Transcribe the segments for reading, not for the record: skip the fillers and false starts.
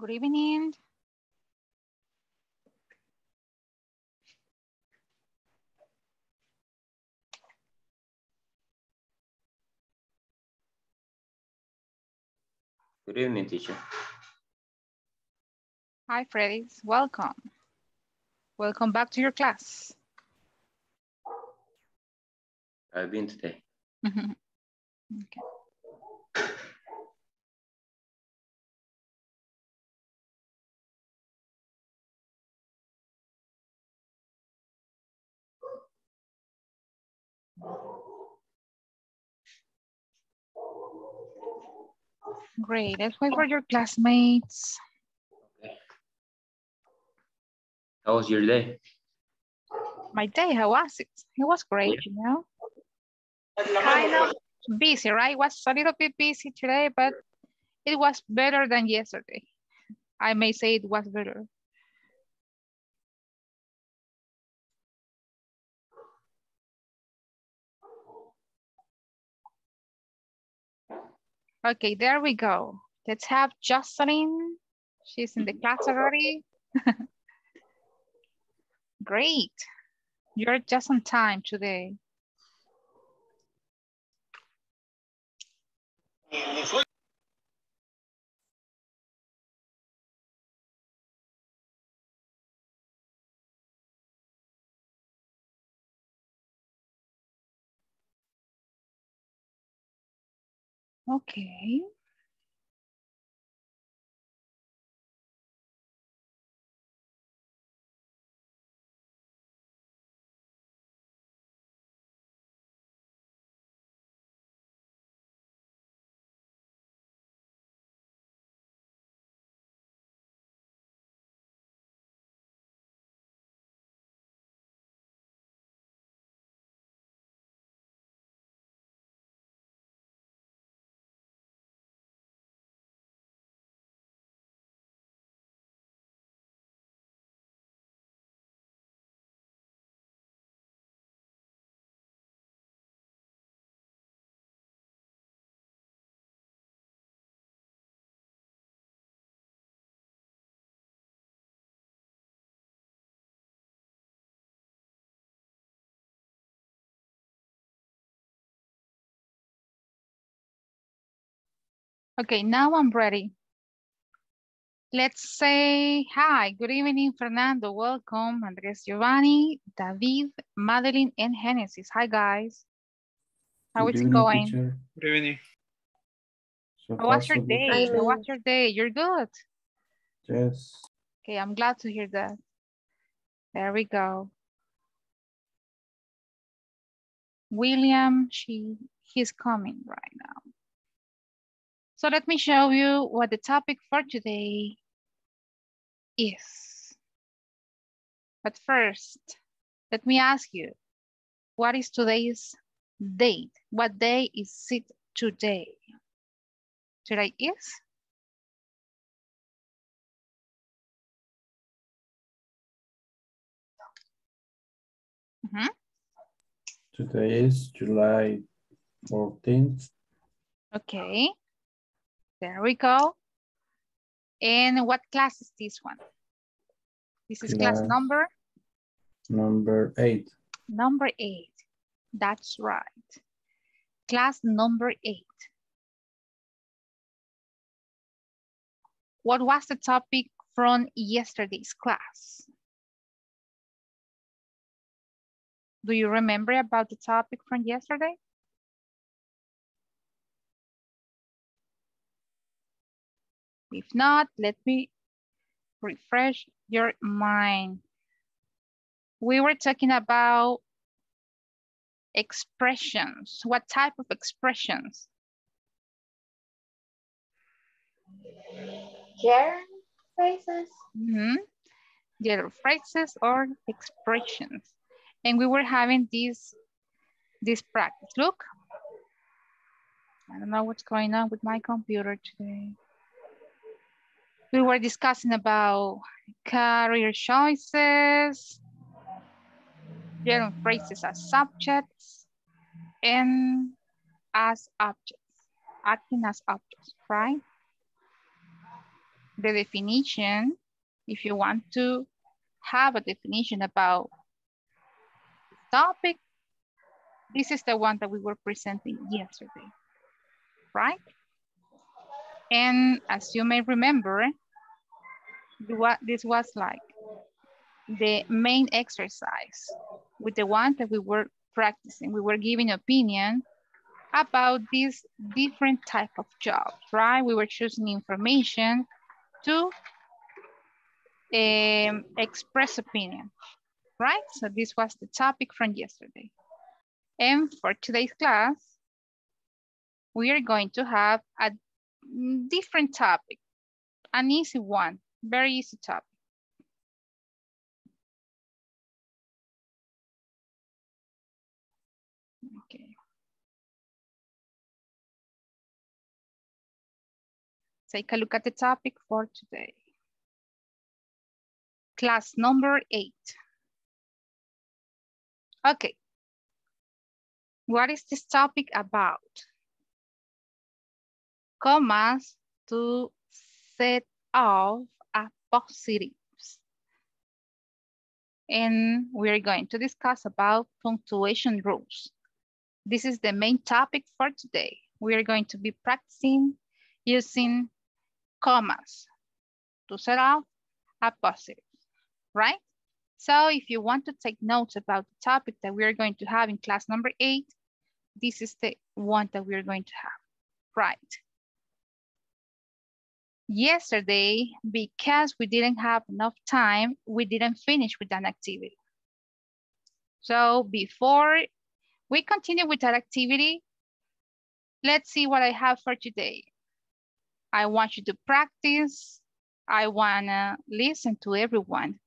Good evening. Good evening, teacher. Hi, Freddy. Welcome. Welcome back to your class. I've been today. Okay. Great, let's wait for your classmates. Okay. How was your day? My day, how was it? It was great, you know. Kind of busy, right? It was a little bit busy today, but it was better than yesterday. I may say it was better. Okay, there we go. Let's have Jocelyn. She's in the class already. Great. You're just on time today. Okay. Okay, now I'm ready. Let's say hi, good evening, Fernando. Welcome, Andres, Giovanni, David, Madeline, and Genesis. Hi, guys. How is it going? Teacher. Good evening. So how was your day? How was your day? You're good? Yes. Okay, I'm glad to hear that. There we go. William, he's coming right now. So let me show you what the topic for today is. But first, let me ask you, what is today's date? What day is it today? Today is? Today is July 14th. Okay. There we go. And what class is this one? This is class number? Number 8. Number 8. That's right. Class number 8. What was the topic from yesterday's class? Do you remember about the topic from yesterday? If not, let me refresh your mind. We were talking about expressions. What type of expressions? General phrases. General phrases or expressions. And we were having this practice. Look, I don't know what's going on with my computer today. We were discussing about career choices, general phrases as subjects, and as objects, acting as objects, right? the definition, if you want to have a definition about the topic, this is the one that we were presenting yesterday, right? And as you may remember, this was like the main exercise with the one that we were practicing. We were giving opinion about these different type of jobs, right? We were choosing information to express opinion, right? So this was the topic from yesterday. And for today's class, we are going to have a different topic, an easy one, very easy topic. Okay. Take a look at the topic for today. Class number 8. Okay. What is this topic about? Commas to set off as positives. And we're going to discuss about punctuation rules. This is the main topic for today. We are going to be practicing using commas to set off a positive, right? So if you want to take notes about the topic that we are going to have in class number 8, this is the one that we are going to have, right? Yesterday, because we didn't have enough time, we didn't finish with that activity. So before we continue with that activity, let's see what I have for today. I want you to practice. I wanna listen to everyone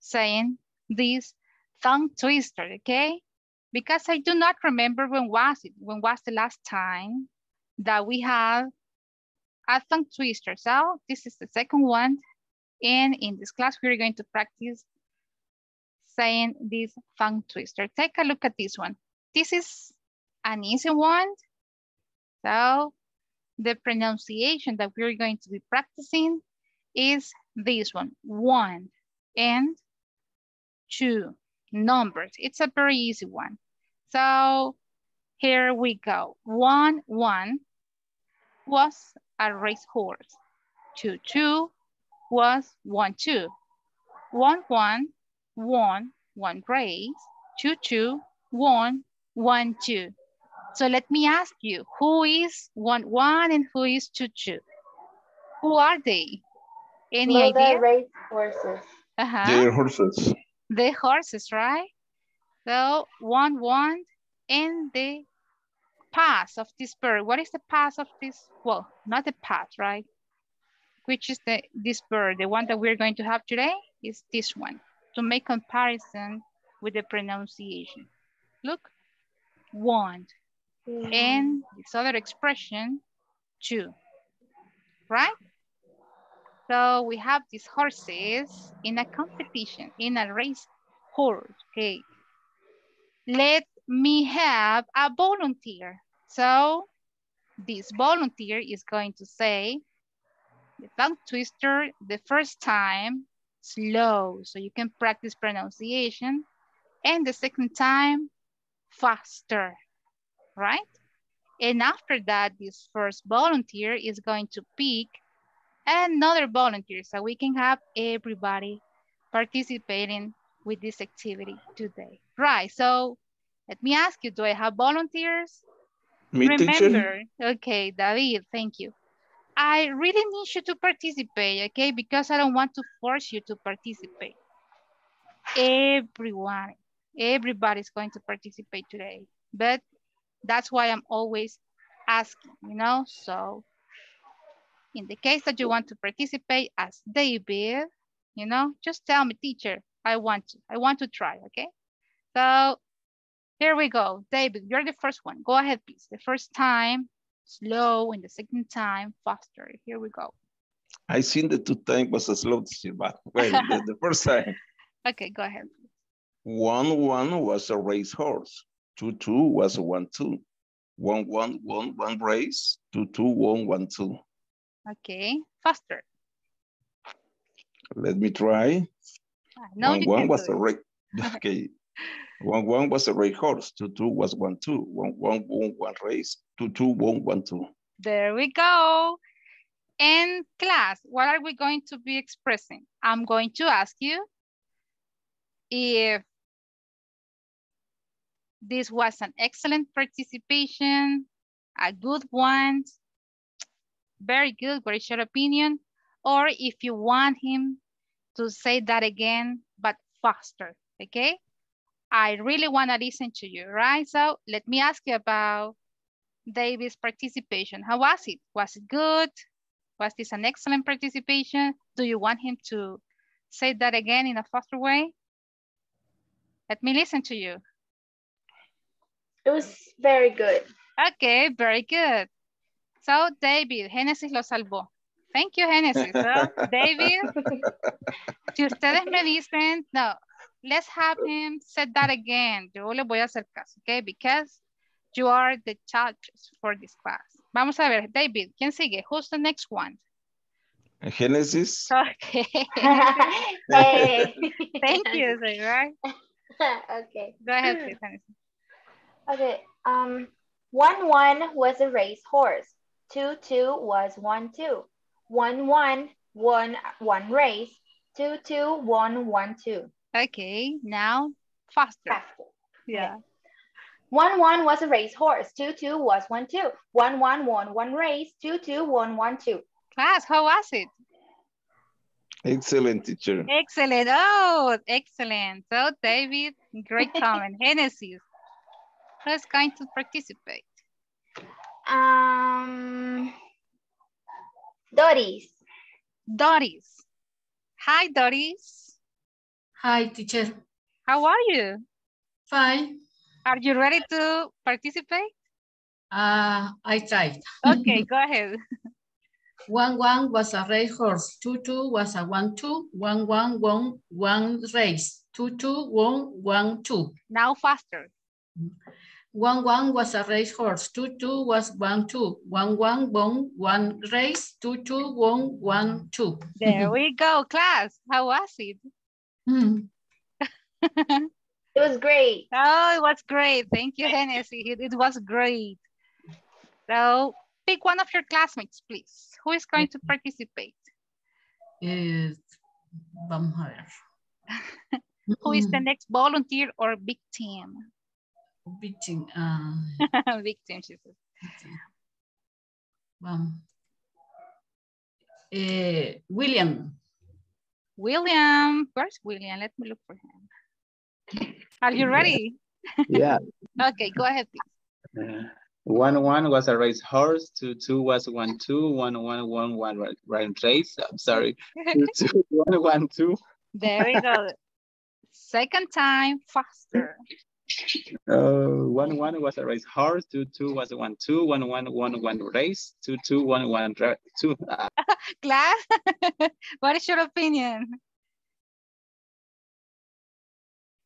saying this tongue twister, okay? Because I do not remember when was the last time that we had a tongue twister. So this is the second one. And in this class, we're going to practice saying this tongue twister. Take a look at this one. This is an easy one. So the pronunciation that we're going to be practicing is this one, 1 and 2 numbers. It's a very easy one. So here we go. 1 was a racehorse. 2 was 1 2. 1 1 won one race. 2 2 won 1 2. So let me ask you, who is 1 1 and who is 2 2? Who are they? Any idea? The race horses. They're horses. The horses, right? So 1 1 and the past of this bird. What is the past of this? Well, not the past, right? Which is this bird? The one that we're going to have today is this one, to make comparison with the pronunciation. Look, 1. And this other expression, 2, right? So we have these horses in a competition, in a race horse, okay? Let me have a volunteer. So this volunteer is going to say the tongue twister the first time, slow, so you can practice pronunciation, and the second time, faster. Right? And after that, this first volunteer is going to pick another volunteer, so we can have everybody participating with this activity today. Right, so let me ask you, do I have volunteers? Me, remember, teacher. Okay, David, thank you. I really need you to participate, okay? Because I don't want to force you to participate. Everybody's going to participate today, but that's why I'm always asking, you know? So in the case that you want to participate as David, you know, just tell me, teacher, I want to try, okay? So here we go. David, you're the first one. Go ahead, please. The first time, slow, and the second time, faster. Here we go. I think the 2 times was a slow, but wait, the first time. Okay, go ahead. 1 1 was a racehorse. 2 2 was 1 2. 1 1 won one race. 2 2 won 1 2. Okay, faster. Let me try. No, one was a red. Okay. 1-1 was a red horse. 2-2 was 1-2. 1-1 won one race. 2-2 won 1-2. There we go. And class, what are we going to be expressing? I'm going to ask you if this was an excellent participation, a good one, very good, very short opinion, or if you want him to say that again, but faster, okay? I really want to listen to you, right? So let me ask you about David's participation. How was it? Was it good? Was this an excellent participation? Do you want him to say that again in a faster way? Let me listen to you. It was very good. Okay, very good. So David, Génesis lo salvó. Thank you, Génesis. So, David, si ustedes me dicen, no, let's have him say that again. Yo le voy a hacer caso, okay? Because you are the charges for this class. Vamos a ver, David, ¿quién sigue? Who's the next one? Genesis. Okay. Hey. Thank you, right? Okay. Go ahead, please, Genesis. Okay. 1-1 was a race horse. 2-2 was 1-2. 1-1 won one race. 2-2 won 1-2. Okay. Now faster. Yeah. Okay. 1-1 was a race horse. 2-2 was 1-2. 1-1 won one race. 2-2 won 1-2. Class, how was it? Excellent, teacher. Excellent. Oh, excellent. So, David, great comment. Genesis, who's going to participate? Doris. Doris. Hi, Doris. Hi, teacher. How are you? Fine. Are you ready to participate? I tried. Okay, go ahead. 1-1 was a race horse. 2-2 was a 1-2. 1-1 won one race. 2-2 won 1-2. Now faster. 1-1 was a race horse. 2-2 was 1-2. 1-1 won one race. 2-2 won 1-2. There we go, class. How was it? It was great. Oh, it was great. Thank you, Hennessy. It was great. So pick one of your classmates, please. Who is going to participate? Vamos a ver. Who is the next volunteer or victim? Victim. Victim, she says. William. William. Where's William? Let me look for him. Are you ready? Yeah. Okay, go ahead, please. 1-1 was a race horse. 2-2 was 1-2. 1-1 won one race. I'm sorry. 2-2 won 1-2. There we go. Second time, faster. 1-1 was a race horse. 2-2 was 1-2. 1-1 won one race. 2-2 won 1-2. Class, what is your opinion?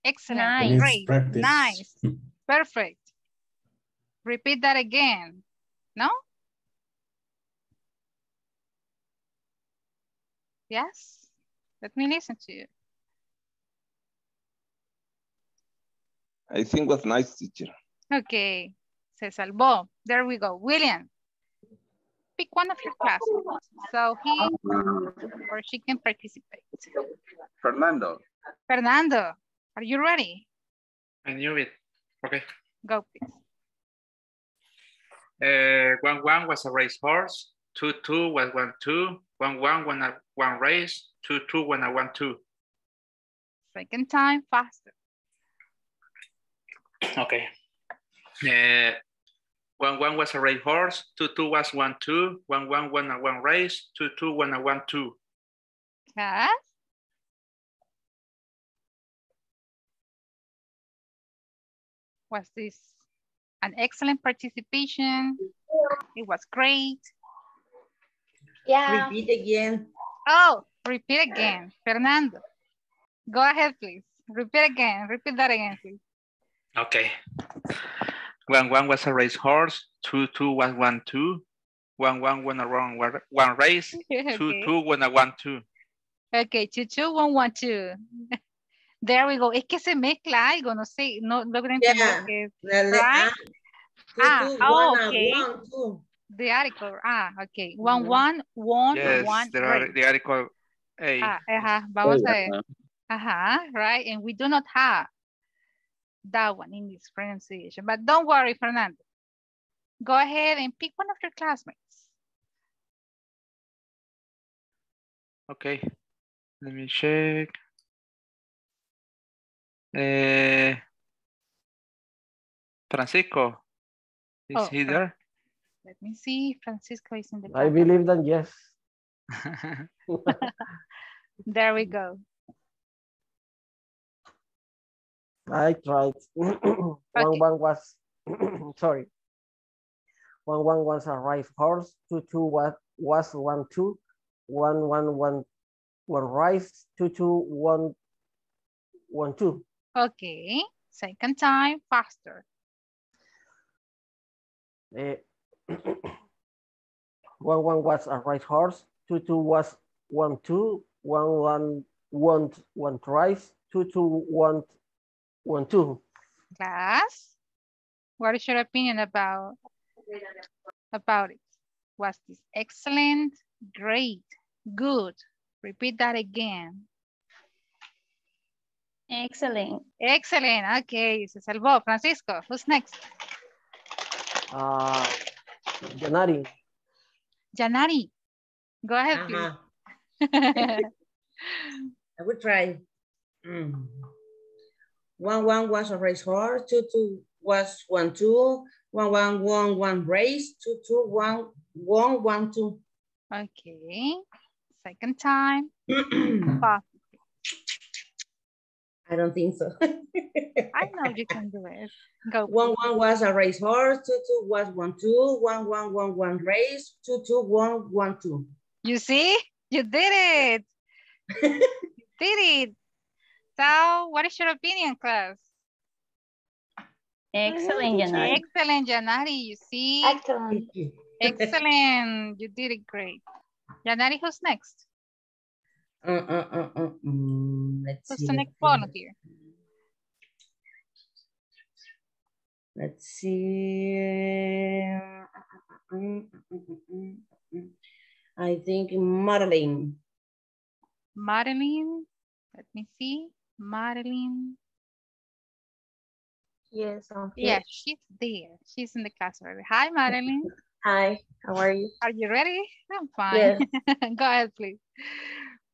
Excellent, nice. Great, practice. Nice, perfect. Repeat that again, no? Yes, let me listen to you. I think it was nice, teacher. Okay, se salvó, there we go. William, pick one of your classmates so he or she can participate. Fernando. Fernando. Are you ready? I knew it. Okay. Go, please. 1-1 was a race horse. 2-2 was 1-2. 1-1 won one race. 2-2 won 1-2. Second time, faster. Okay. 1-1 was a race horse. 2-2 was 1-2. 1-1 won one race. 2-2 won 1-2. Yes. Was this an excellent participation? It was great. Yeah. Repeat again. Oh, repeat again. Fernando, go ahead, please. Repeat again. Repeat that again, please. Okay. 1-1 was a race horse. 2-2 was 1-2. 1-1 won one race. 2-2 won 1-2. Ok, 22112. There we go. Es que se mezcla algo, no sé, no logro entender lo que es. Right? One, okay. The article, okay. The article A. Vamos a ver. Right. And we do not have that one in this pronunciation. But don't worry, Fernando. Go ahead and pick one of your classmates. Okay, let me check. Francisco, is he there? Let me see. Francisco is in the class. I believe that, yes. There we go. I tried. One was, sorry. 1-1 was a rice horse. 2-2 was 1-2. 1-1 was rice. 2-2 1-2. Okay. Second time faster. One one was a rice horse. 2-2 was 1-2. 1-1 want rice. 2-2 want 1-2. Class, what is your opinion about it? Was this excellent, great, good? Repeat that again. Excellent. Excellent. Okay, se salvó. Francisco, who's next? Janari. Janari, go ahead, please. I will try. 1-1 was a race horse. 2-2 was 1-2. 1-1 race. 2-2 1-2. Okay, second time. I don't think so. I know you can do it. Go. 1-1 was a race horse. 2-2 was 1-2. 1-1 race. 2-2 1-2. You see, you did it. You did it. So, what is your opinion, class? Excellent, Janari. Excellent, Janari, you see? Excellent. Excellent, you did it great. Janari, who's next? Who's the next volunteer? Let's see. I think Madeline. Madeline, let me see. Madeline. Yes, yeah, she's there. She's in the class already. Hi, Madeline. Hi, how are you? Are you ready? I'm fine. Yes. Go ahead, please.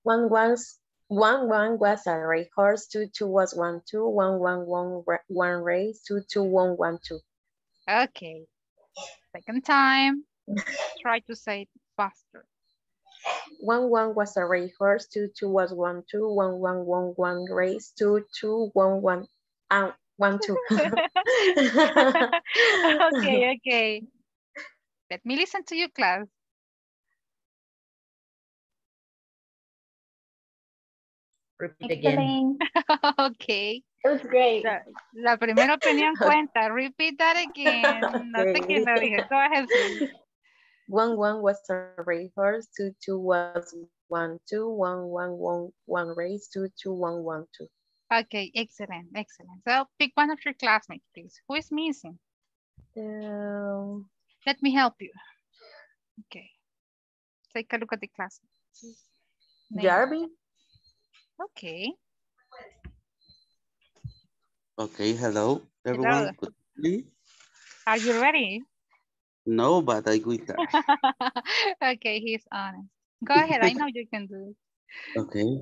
1-1 was a race horse. 2-2 was 1-2. 1-1 race. 2-2 1-2. Okay. Second time. Try to say it faster. 1-1 was a race horse. 2-2 was 1-2. 1-1 race. 2-2 1-1. 1-2. Okay, okay. Let me listen to you, class. Repeat again. Okay. It was great. La primera opinión cuenta. Repeat that again. No sé quién lo dijo. Go ahead. 1-1 was a race horse. 2-2 was 1-2. 1-1 race. 2-2 1-2. Okay, excellent, excellent. So pick one of your classmates, please. Who is missing? Let me help you. Okay. Take a look at the classmates. Jarvin. Okay. Okay, hello, everyone. Hello. Are you ready? No, but I will try. Okay, he's honest. Go ahead, I know you can do it. Okay.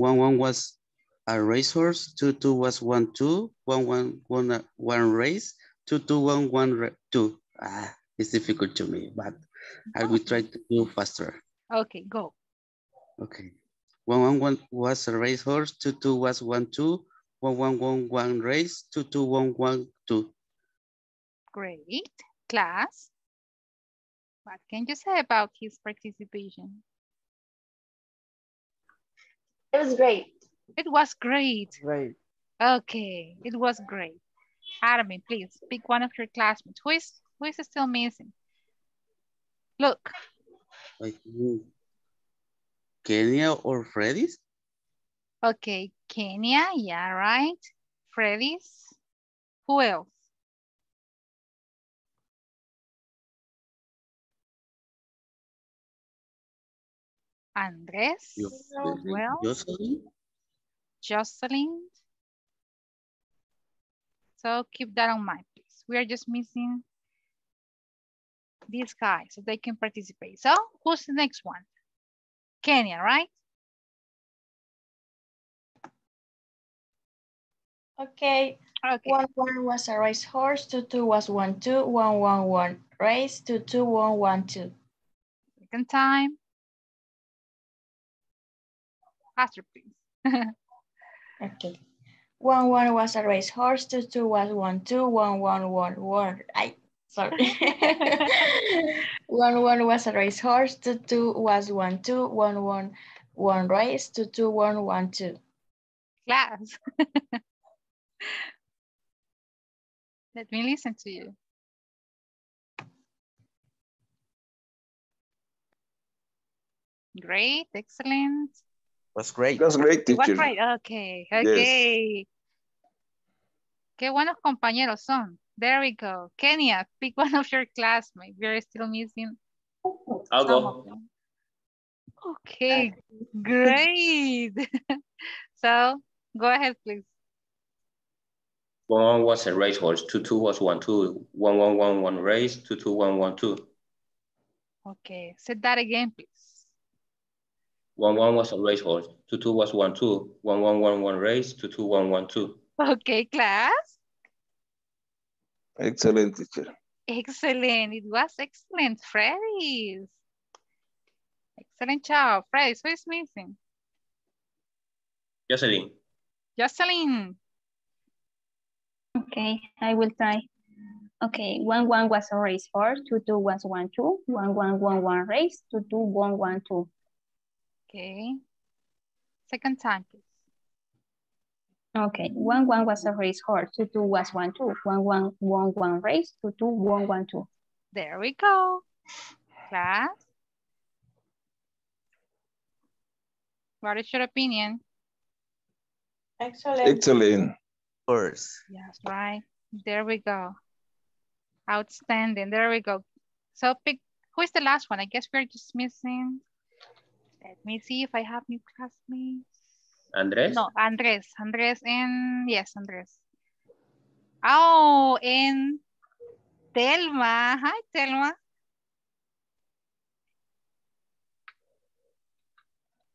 1-1 was a racehorse. 2-2 was 1-2. 1-1 race. 2-2 1-2. It's difficult to me, but I will try to do faster. Okay, go. Okay. 1-1 was a racehorse. 2-2 was 1-2. 1-1 race. 2-2 1-2. Great. Class, what can you say about his participation? It was great. It was great. Great. Okay, it was great. Armin, please pick one of your classmates. Who is still missing? Look. Kenya or Freddy's? Okay, Kenya, yeah, right. Freddy's. Who else? Andres. Well, Jocelyn. So keep that on mind, please. We are just missing these guys so they can participate. So who's the next one? Kenya, right? Okay. Okay. 1 1 was a race horse. 2 2 was 1 2. 1 1 1 race. 2 2 1 1 2. Second time. Faster, please. Okay. 1 1 was a race horse. 2 2 was 1 2. 1 1 1 1. Sorry. 1 1 was a race horse. 2 2 was 1 2. 1 1 1 race. 2 2 1 1 2. Class. Let me listen to you. Great, excellent. That's great. That's great, teacher. That's right. Okay, okay. Yes. Qué buenos compañeros son. There we go. Kenya, pick one of your classmates. We're still missing. I'll go. Okay, great. So, go ahead, please. 1 1 was a racehorse. 2 2 was 1 2. 1 1 1 1 race. 2 2 1 1 2. Okay, say that again, please. 1 1 was a racehorse. 2 2 was 1 2. 1 1 1 1 race. 2 2 1 1 2. Okay, class. Excellent, teacher. Excellent. It was excellent, Freddy's. Excellent job, Freddy's. Who is missing? Jocelyn. Jocelyn. Okay, I will try. Okay, 1 1 was a race horse. 2 2 was 1 2. 1 1 1 1 race. 2 2 1 1 2. Okay. Second time, please. Okay, 1 1 was a race horse. 2 2 was 1 2. 1 1 1 1 race. 2 2 1 1 2. There we go. Class. What is your opinion? Excellent. Excellent. Of course. Yes, right. There we go. Outstanding. There we go. So pick, who is the last one? I guess we're just missing. Let me see if I have new classmates. Andres? No, Andres. Andres and, yes, Andres. Oh, and Thelma. Hi, Thelma.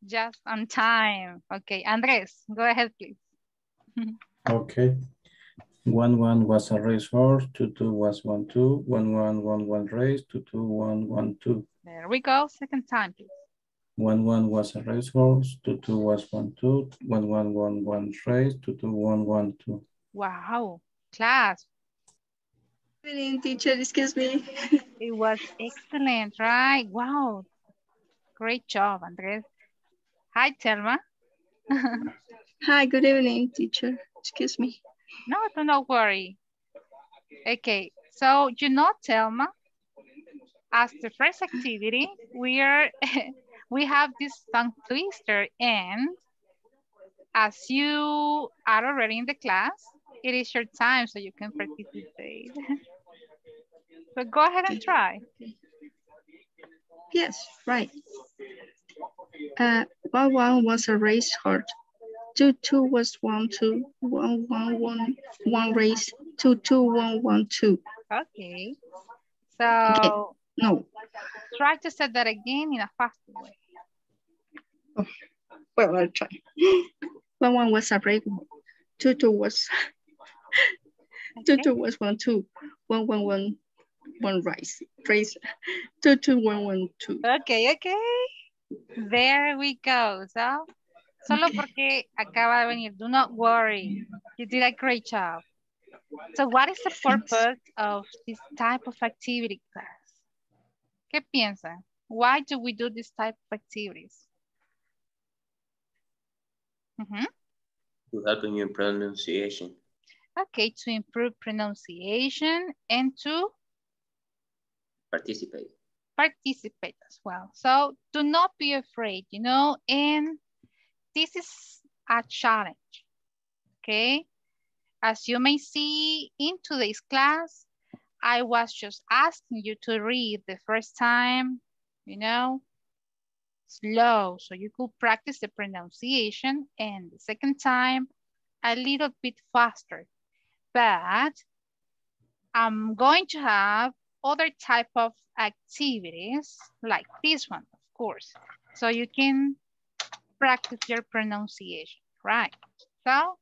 Just on time. Okay, Andres, go ahead, please. Okay. 1 1 was a racehorse. 2 2 was 1 2. 1 1 1 1 race. 2 2 1 1 2. There we go. Second time, please. 1 1 was a racehorse. 2 2 was 1 2. 1 1 1 1 race. 2 2 1 1 2. Wow, class. Excellent, teacher. Excuse me. It was excellent, right? Wow, great job, Andres. Hi, Thelma. Hi, good evening, teacher. Excuse me. No, don't worry. Okay, so you know, Thelma, as the first activity, we have this tongue twister, and as you are already in the class, it is your time, so you can participate. So go ahead and try. Yes, right. 1 1 was a race horse. 2 2 was 1 2. 1 1 1 1 race. 2 2 1 1 2. Okay. So okay. No. Try to say that again in a faster way. Oh, well, I'll try. 1 1 was a race. 2 2 was 2 2 was 1 2. 1 1 1 1 race. 2 2 1 1 2. Okay. Okay. There we go. So, solo porque acaba de venir. Do not worry. You did a great job. So, what is the purpose of this type of activity, class? ¿Qué piensa? Why do we do this type of activities? To help in your pronunciation. Okay, to improve pronunciation and to participate. participate as well. So do not be afraid, you know, and this is a challenge, okay? As you may see in today's class, I was just asking you to read the first time, you know, slow, so you could practice the pronunciation, and the second time, a little bit faster. But I'm going to have other type of activities like this one, of course, so you can practice your pronunciation, right? So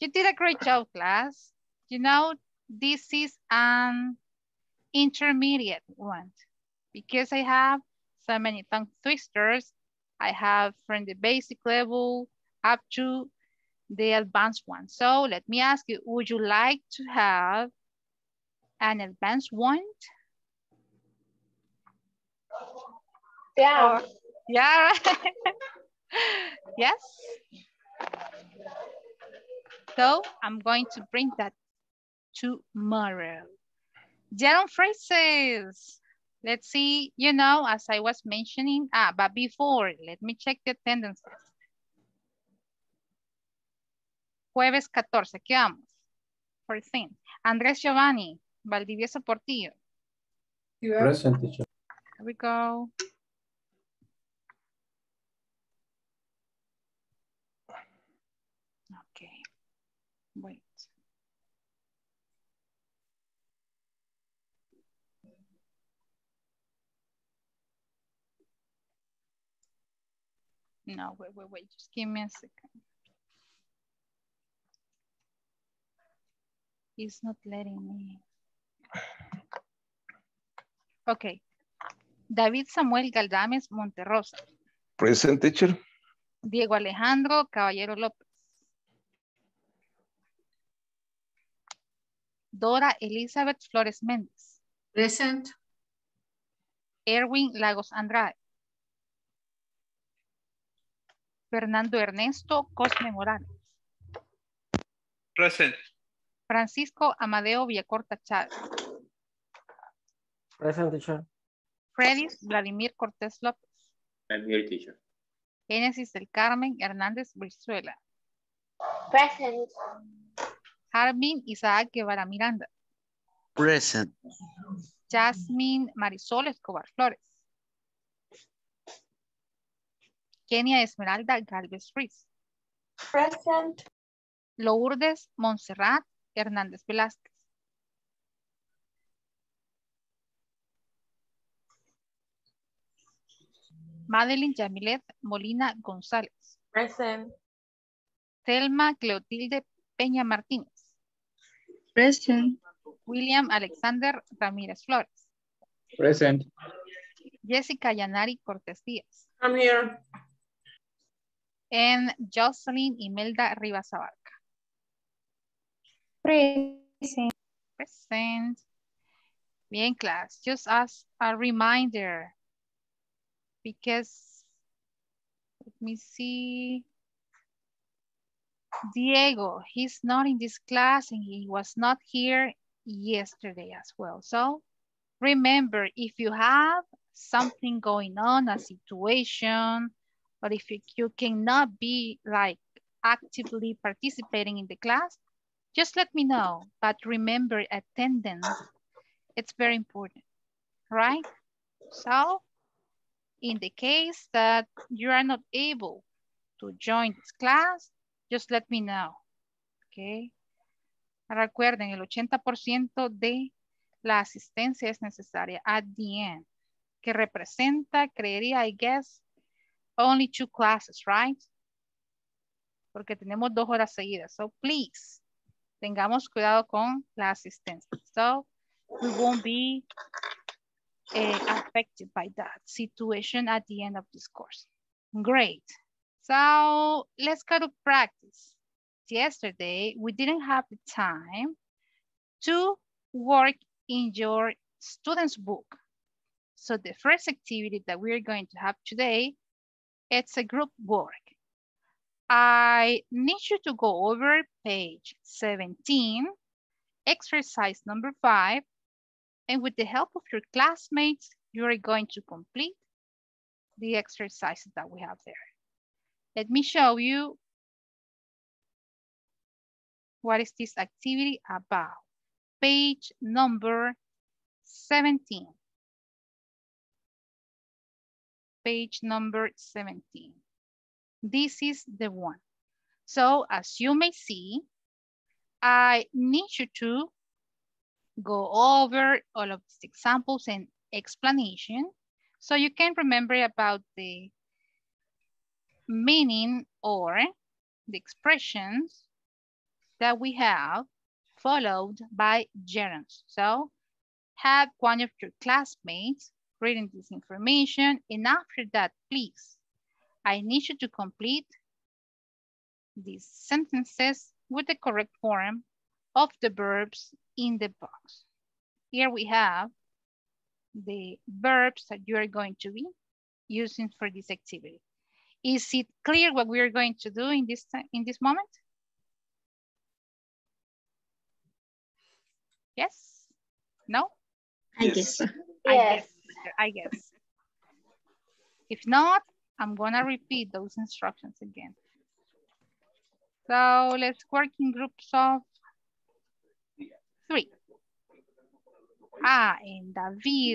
you did a great job, class. You know, this is an intermediate one because I have so many tongue twisters. I have from the basic level up to the advanced one. So let me ask you, would you like to have an advanced one? Yeah. Or, yeah. Yes. So I'm going to bring that tomorrow. General phrases. Let's see, you know, as I was mentioning, but before, let me check the attendance. Jueves 14, ¿qué vamos? 14. Andrés Giovanni, Valdivieso Portillo. Present, teacher. Here we go. Okay, wait. No, wait, just give me a second. It's not letting me. Okay. David Samuel Galdames Monterrosa. Present, teacher. Diego Alejandro Caballero López. Dora Elizabeth Flores Méndez. Present. Erwin Lagos Andrade. Fernando Ernesto Cosme Morales. Present. Francisco Amadeo Villacorta Chávez. Present, teacher. Fredis Vladimir Cortés López. I'm here, teacher. Génesis del Carmen Hernández Brizuela. Present. Jarvin Isaac Guevara Miranda. Present. Jasmine Marisol Escobar Flores. Kenia Esmeralda Galvez Ruiz. Present. Lourdes Montserrat Hernández Velázquez. Madeline Yamilet Molina González. Present. Thelma Cleotilde Peña Martínez. Present. William Alexander Ramírez Flores. Present. Jessica Yanari Cortés Díaz. I'm here. And Jocelyn Imelda Rivas Abarca. Present. Present. Bien, class. Just as a reminder, because let me see. Diego, he's not in this class and he was not here yesterday as well. So remember, if you have something going on, a situation, or if you cannot be like actively participating in the class, just let me know. But remember, attendance, it's very important, right? So in the case that you are not able to join this class, just let me know, okay? Recuerden, el 80% de la asistencia es necesaria at the end, que representa, creería, I guess, only 2 classes, right? Porque tenemos 2 horas seguidas. So please, tengamos cuidado con la asistencia. So we won't be affected by that situation at the end of this course. Great. So let's go to practice. Yesterday, we didn't have the time to work in your student's book. So the first activity that we're going to have today, it's a group work. I need you to go over page 17, exercise number 5, and with the help of your classmates, you are going to complete the exercises that we have there. Let me show you what is this activity about. Page number 17. Page number 17. This is the one. So as you may see, I need you to go over all of these examples and explanation so you can remember about the meaning or the expressions that we have followed by gerunds. So have one of your classmates reading this information, and after that, please, I need you to complete these sentences with the correct form of the verbs in the box. Here we have the verbs that you are going to be using for this activity. Is it clear what we are going to do in this time, in this moment? Yes? No? I guess so. I guess. If not, I'm gonna repeat those instructions again. So let's work in groups of 3. And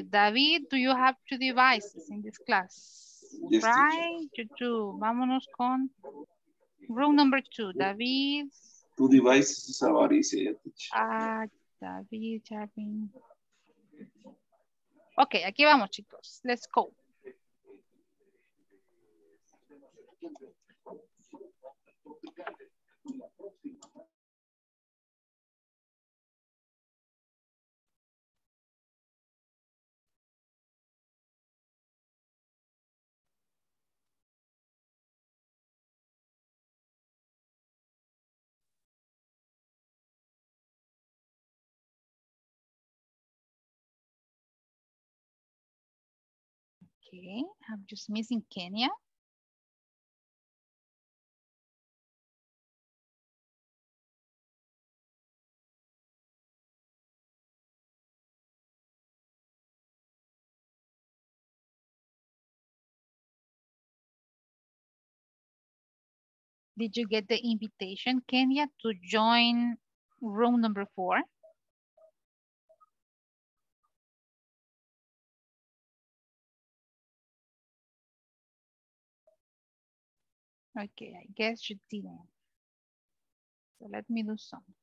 David, do you have 2 devices in this class? Yes, right, you do. Vámonos con room number 2, David. 2 devices is avaricia. David, David. Ok, aquí vamos, chicos. Let's go. Okay, I'm just missing Kenya. Did you get the invitation, Kenya, to join room number 4? Okay, I guess you didn't. So let me do something.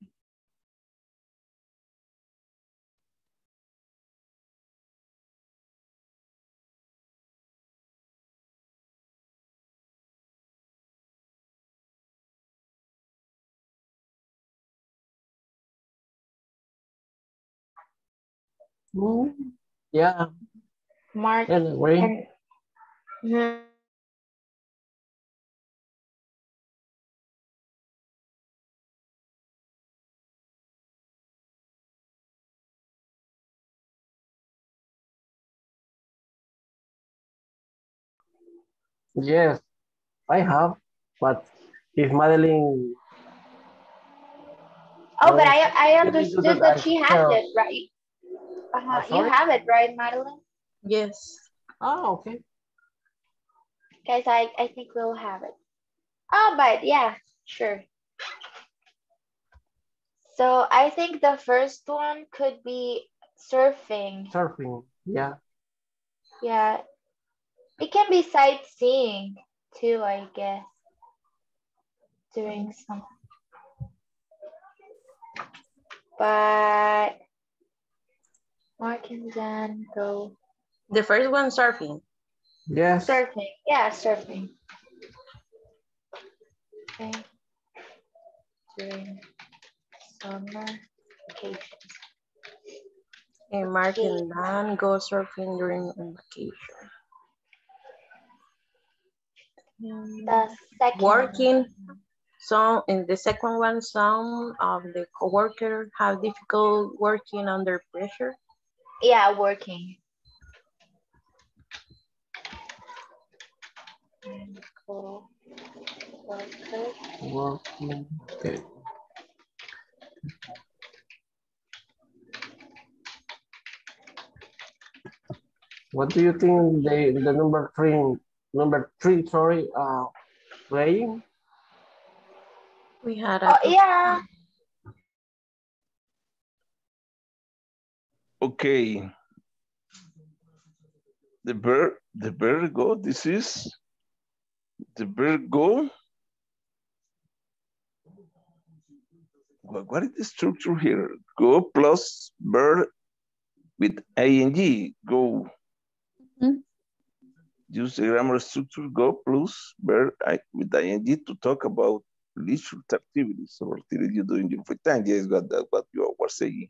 Ooh. Yeah. Mark. Anyway. And yes, I have, but if Madeline... Oh, but I understood that she has it, right? Uh-huh. You have it, right, Madeline? Yes. Oh, okay. Guys, I think we'll have it. Oh, but yeah, sure. So I think the first one could be surfing. Surfing, yeah. Yeah. It can be sightseeing too, I guess. Doing some. But what can then go? The first one, surfing. Yes. Surfing, yeah, surfing. Okay. During summer vacation. And Mark and Dan go surfing during vacation. The second working one. Some in the second one, some of the co-workers have difficult working under pressure. Yeah, working. Working. Okay. What do you think the number three, sorry, playing? We had a yeah. Okay. The Virgo, this is the Virgo. What is the structure here? Go plus bird with ing, go. Mm-hmm. Use the grammar structure, go plus verb with ing to talk about leisure activities or activities you do in your free time. Yes, that's what you were saying.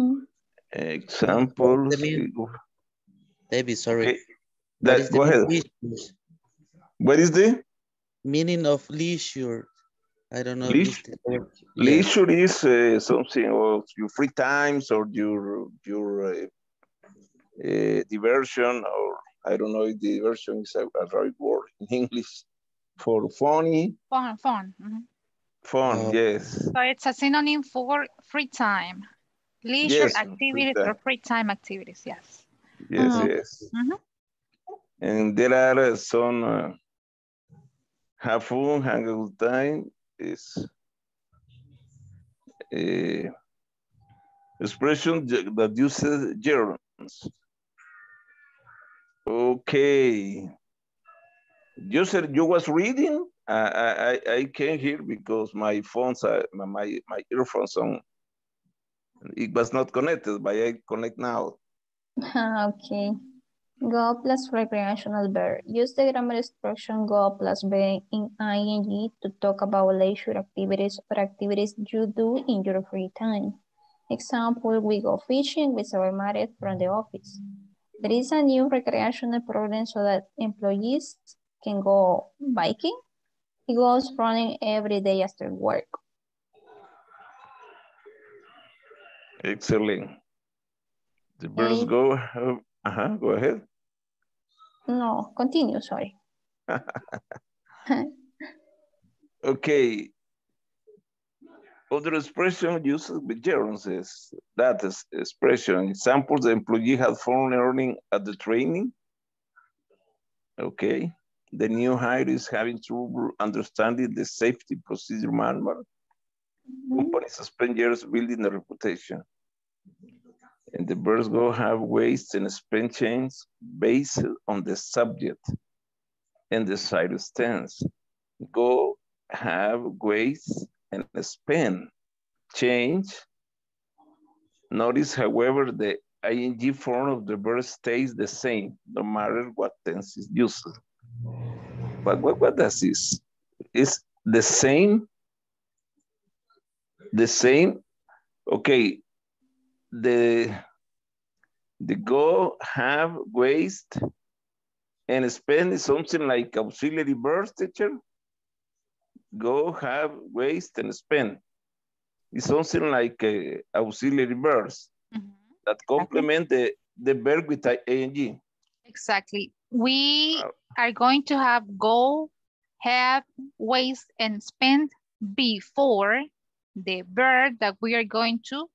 Mm-hmm. Example. David, sorry. Okay. Go ahead. Leisure? What is the meaning of leisure? I don't know. Leisure is something of your free times or your diversion, or I don't know if diversion is a right word in English for funny. Fun. Mm-hmm. Fun, oh. Yes. So it's a synonym for free time. Leisure yes, activities free time. Or free time activities, yes. Yes, mm-hmm. Yes. Mm-hmm. And there are some have fun, hang out time. Is a expression that uses gerunds. Okay. You said you was reading? I can't hear because my phones, my earphones on. It was not connected, but I connect now. Okay. Go plus recreational verb. Use the grammar instruction go plus verb in ing to talk about leisure activities or activities you do in your free time. Example, we go fishing with our married from the office. There is a new recreational program so that employees can go biking. He goes running every day after work. Excellent. The birds go... Uh-huh, go ahead. No, continue, sorry. Okay. Other expression used with gerunds is that expression. Example, the employee had fun learning at the training. Okay. The new hire is having trouble understanding the safety procedure manual. Mm-hmm. Company spend years building a reputation. And the verbs go have ways and spend change based on the subject and the side tense. Go have ways and spend change. Notice, however, the ing form of the verb stays the same, no matter what tense is used. But what does this? It's the same. The same. Okay. The go, have, waste, and spend is something like auxiliary verbs, teacher. Go, have, waste, and spend. It's something like auxiliary verbs mm-hmm. that complement the verb with ing. Exactly. We are going to have go, have, waste, and spend before the verb that we are going to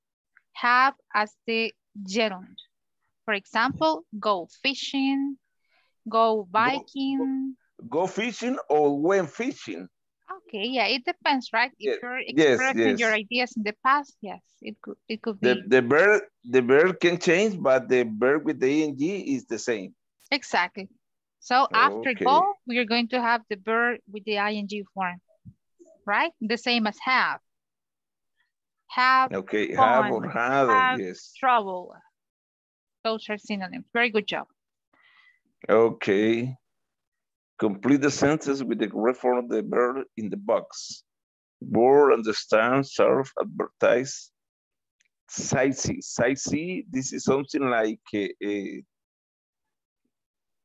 have as the gerund. For example, go fishing, go biking. Go fishing or when fishing. Okay, yeah, it depends, right? If you're expressing your ideas in the past, yes, it could be. The verb can change, but the verb with the ing is the same. Exactly. So after go, we are going to have the verb with the ing form, right? The same as have. Have okay, fun, have or have yes. Trouble. Those are synonyms. Very good job. Okay. Complete the sentence with the correct form of the verb in the box. Board, understand, serve, advertise, sightsee. Sightsee, this is something like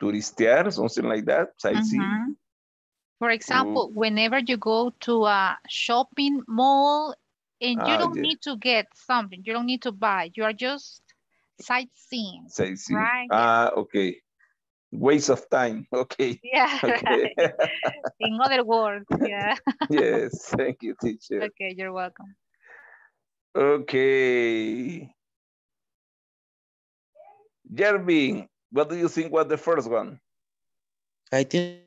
turistear, something like that. Sightsee. Mm-hmm. For example, whenever you go to a shopping mall, and you don't need to get something. You don't need to buy. You are just sightseeing. Sightseeing. Right? Okay. Waste of time. Okay. Yeah. Okay. Right. In other words, yeah. Yes. Thank you, teacher. Okay, you're welcome. Okay. Jervin, What do you think was the first one? I think.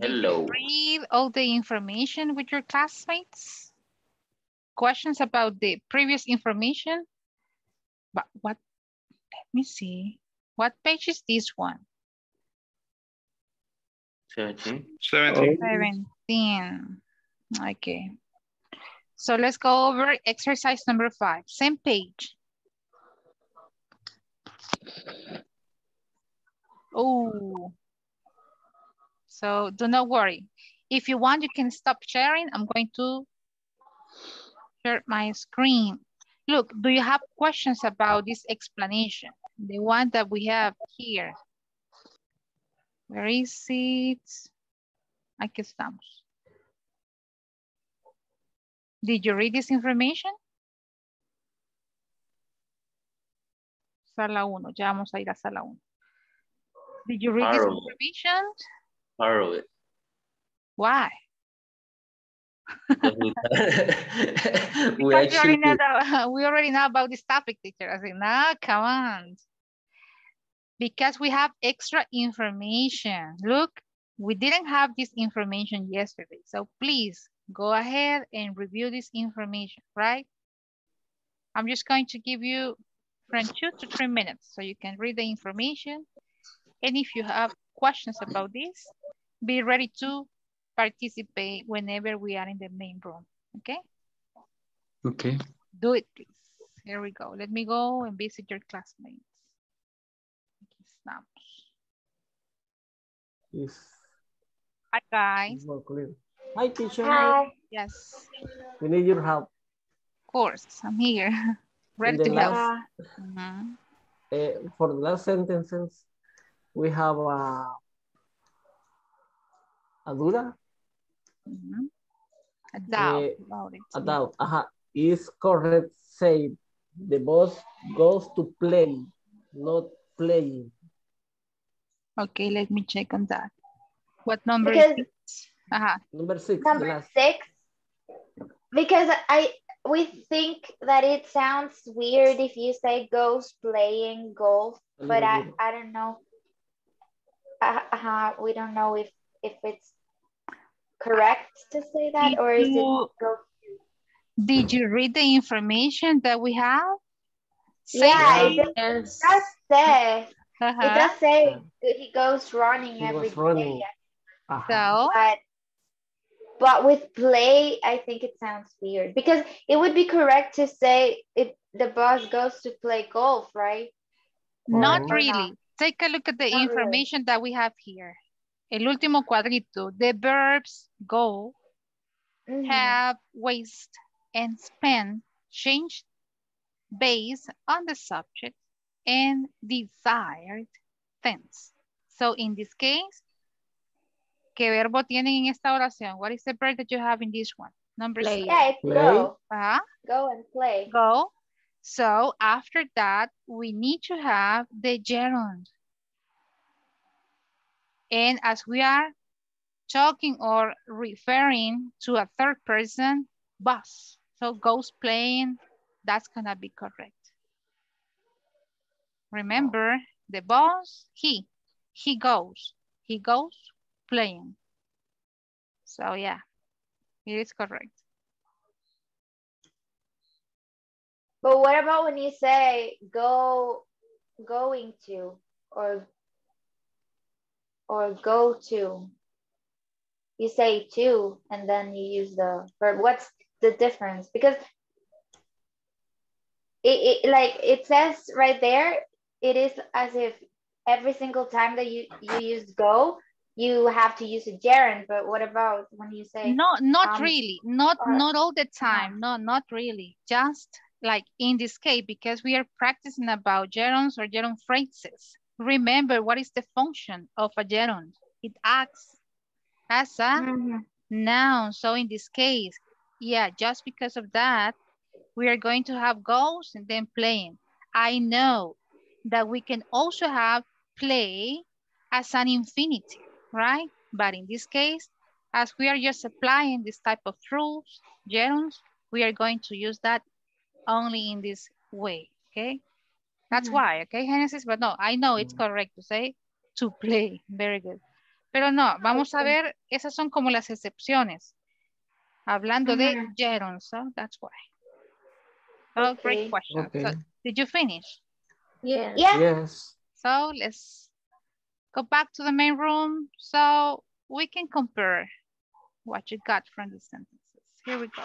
Hello. Did you read all the information with your classmates? Questions about the previous information? But what? Let me see. What page is this one? 17. 17. Okay. So let's go over exercise number 5. Same page. Oh. So do not worry. If you want, you can stop sharing. I'm going to share my screen. Look, do you have questions about this explanation? The one that we have here. Where is it? Aquí estamos. Did you read this information? Sala 1, ya vamos a ir a sala 1. Did you read this information? Part of it. Why? we already know about this topic, teacher. I said, no, come on. Because we have extra information. Look, we didn't have this information yesterday. So please go ahead and review this information, right? I'm just going to give you from 2 to 3 minutes so you can read the information. And if you have questions about this, be ready to participate whenever we are in the main room, okay? Okay. Do it, please. Here we go. Let me go and visit your classmates. Yes. Hi, guys. Hi, teacher. Hi. Yes. We need your help. Of course, I'm here. Ready to help. For the last sentences, we have a duda. A doubt. A doubt. Is correct say the boss goes to play, not playing. Okay, let me check on that. What number because is it? Number six. Because we think that it sounds weird if you say goes playing golf, but I don't know. We don't know if it's correct to say that Did you read the information that we have? Yeah, it does say he goes running every day. So, but with play, I think it sounds weird because it would be correct to say the boss goes to play golf, right? Not really. Take a look at the information that we have here. El último cuadrito. The verbs go, have, waste, and spend change based on the subject and desired tense. So in this case, ¿qué verbo tienen en esta oración? What is the verb that you have in this one? Number 6. Yeah, it's go. Go and play. Go. So after that, we need to have the gerund. And as we are talking or referring to a third person, bus. So goes playing, that's gonna be correct. Remember, the boss, he goes playing. So yeah, it is correct. But what about when you say going to or go to? You say to and then you use the verb. What's the difference? Because it says right there, it is as if every single time that you use go, you have to use a gerund. But what about when you say no? Not really. Not all the time. No, not really. Just like in this case, because we are practicing about gerunds or gerund phrases. Remember, what is the function of a gerund? It acts as a noun. So in this case, yeah, just because of that, we are going to have goals and then playing. I know that we can also have play as an infinitive, right? But in this case, as we are just applying this type of rules, gerunds, we are going to use that only in this way, okay? That's why, okay, Genesis, but no, I know it's correct to say to play, very good. Pero no, vamos a ver, esas son como las excepciones. Hablando de gerunds, so that's why. Oh, okay. Great question. Okay. So, did you finish? Yes. Yeah. Yes. So let's go back to the main room so we can compare what you got from these sentences. Here we go.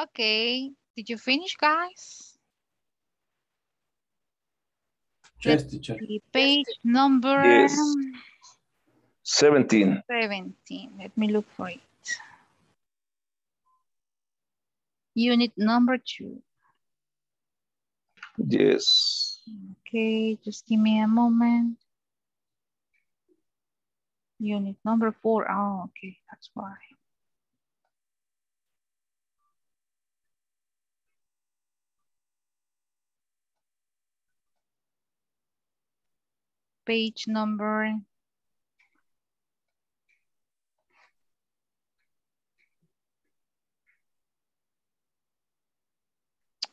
Okay, did you finish, guys? Yes, teacher. Page number... Yes. 17. 17, let me look for it. Unit number 2. Yes. Okay, just give me a moment. Unit number 4, oh, okay, that's why. Page number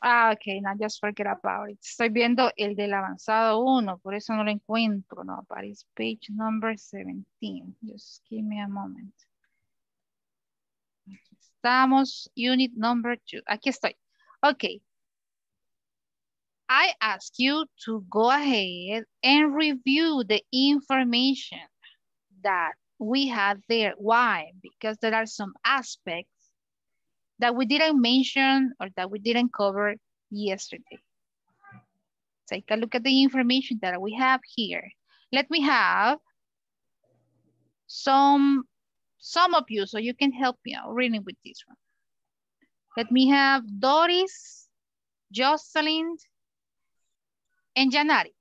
17. Okay, now just forget about it. Estoy viendo el del avanzado 1, por eso no lo encuentro, no, but it's page number 17. Just give me a moment. Aquí estamos, unit number 2. Aquí estoy. Okay. I ask you to go ahead and review the information that we had there. Why? Because there are some aspects that we didn't mention or that we didn't cover yesterday. Take a look at the information that we have here. Let me have some of you so you can help me out reading with this one. Let me have Doris, Jocelyn, and Janari.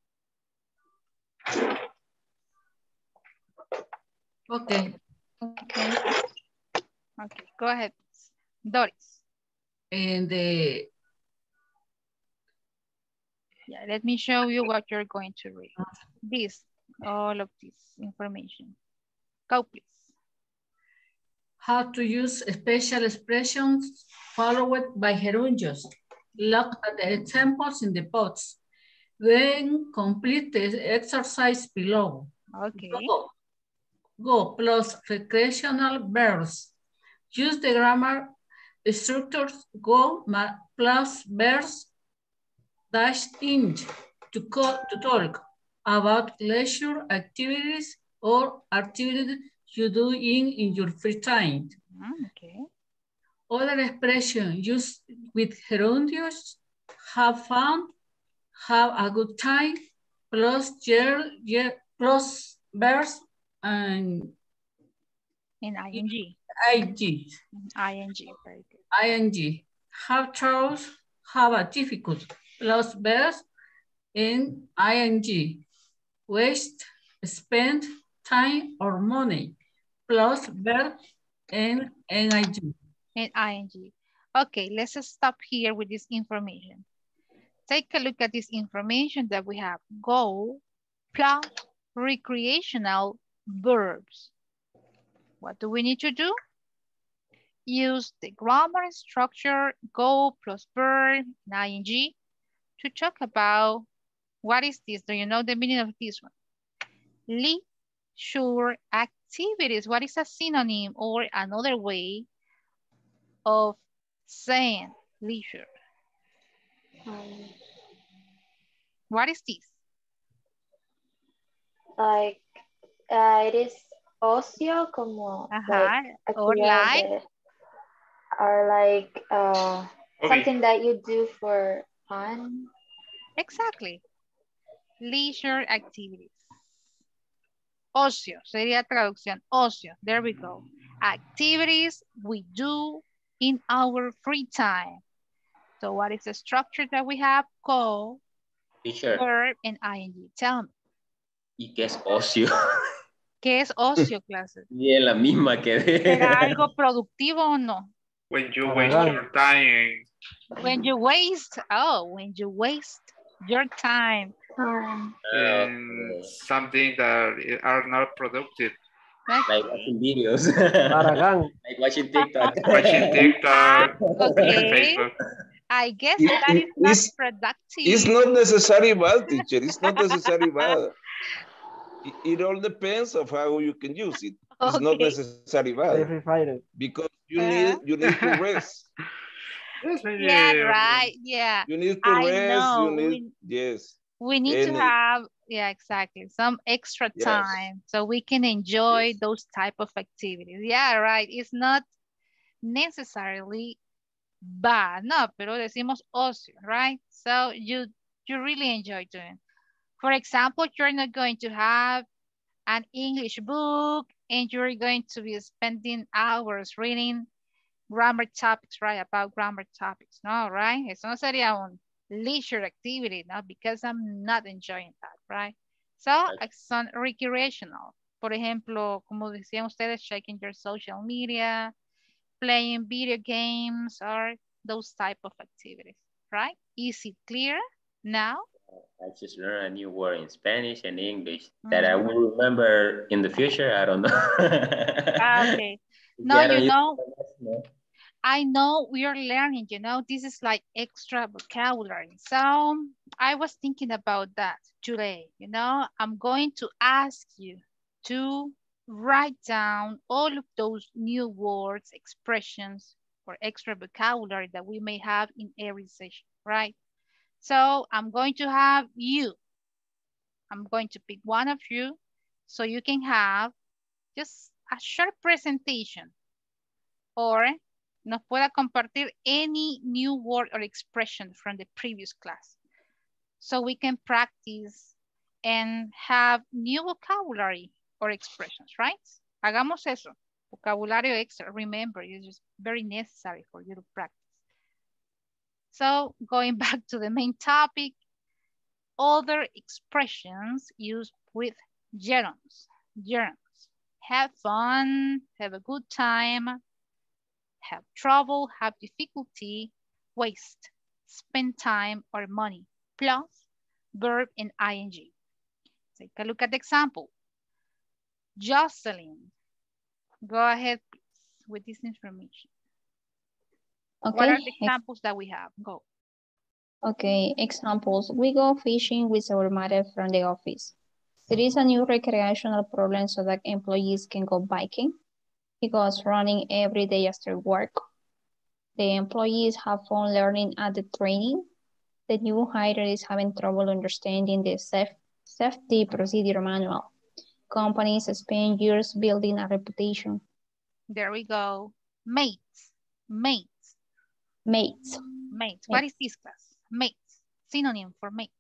Okay. Okay. Okay, go ahead, Doris. And the... Yeah, let me show you what you're going to read. This, all of this information. Go, please. How to use special expressions followed by gerundios. Look at the examples in the box. Then complete the exercise below. Okay. Go plus recreational verbs. Use the grammar structures go plus verbs dash ing to talk about leisure activities or activities you do in your free time. Okay. Other expression used with gerundios have fun, have a good time, plus plus verbs and in ing. Ing. Very good. Ing. Have troubles, have a difficult, plus verbs in ing. Waste, spend time or money, plus verbs in ing. In ing. Okay, let's stop here with this information. Take a look at this information that we have. Go plus recreational verbs. What do we need to do? Use the grammar structure go plus verb and ing to talk about what is this? Do you know the meaning of this one? Leisure activities. What is a synonym or another way of saying leisure? What is this? Like, it is ocio como. Like, or like something that you do for fun. Exactly. leisure activities. Ocio, sería traducción, ocio, there we go. Activities we do in our free time. So what is the structure that we have? Co, verb, and ing. Tell me. ¿Y qué es ocio? ¿Qué es ocio, clase? Y es la misma que de... ¿Será algo productivo o no? When you waste your time. When you waste, oh, when you waste your time. Something that are not productive. Like watching videos. Like watching TikTok. Watching TikTok. Okay. Facebook. I guess that is not productive. It's not necessarily bad, teacher. It's not necessarily bad. It all depends on how you can use it. It's not necessarily bad. Because you need to rest. Yeah, right. Yeah. You need to rest. You need, yes. We need to have, yeah, exactly, some extra time so we can enjoy those type of activities. Yeah, right. It's not necessarily bad, no, pero decimos ocio, right? So you really enjoy doing. For example, you're not going to have an English book and you're going to be spending hours reading grammar topics, right? About grammar topics, no, right? Eso no sería un leisure activity, no, because I'm not enjoying that, right? So, some recreational. Por ejemplo, como decían ustedes, checking your social media, playing video games, or those type of activities, right? Is it clear now? I just learned a new word in Spanish and English that I will remember in the future. I don't know. Okay. No, you know. I know we are learning, you know, this is like extra vocabulary. So I was thinking about that today, you know, I'm going to ask you to write down all of those new words, expressions, or extra vocabulary that we may have in every session, right? So I'm going to have you. I'm going to pick one of you so you can have just a short presentation or nos pueda compartir any new word or expression from the previous class. So we can practice and have new vocabulary or expressions, right? Hagamos eso. Vocabulario extra, remember, it's just very necessary for you to practice. So going back to the main topic, other expressions used with gerunds. Gerunds, have fun, have a good time, have trouble, have difficulty, waste, spend time or money, plus verb and ing. Take a look at the example. Jocelyn, go ahead please, with this information. Okay. What are the examples that we have? Go. Okay, examples. We go fishing with our mother from the office. There is a new recreational program so that employees can go biking. He goes running every day after work. The employees have fun learning at the training. The new hire is having trouble understanding the safety procedure manual. Companies spend years building a reputation. There we go. Mates. Mates. Mates. Mates. What is this class? Mates. Synonym for mates.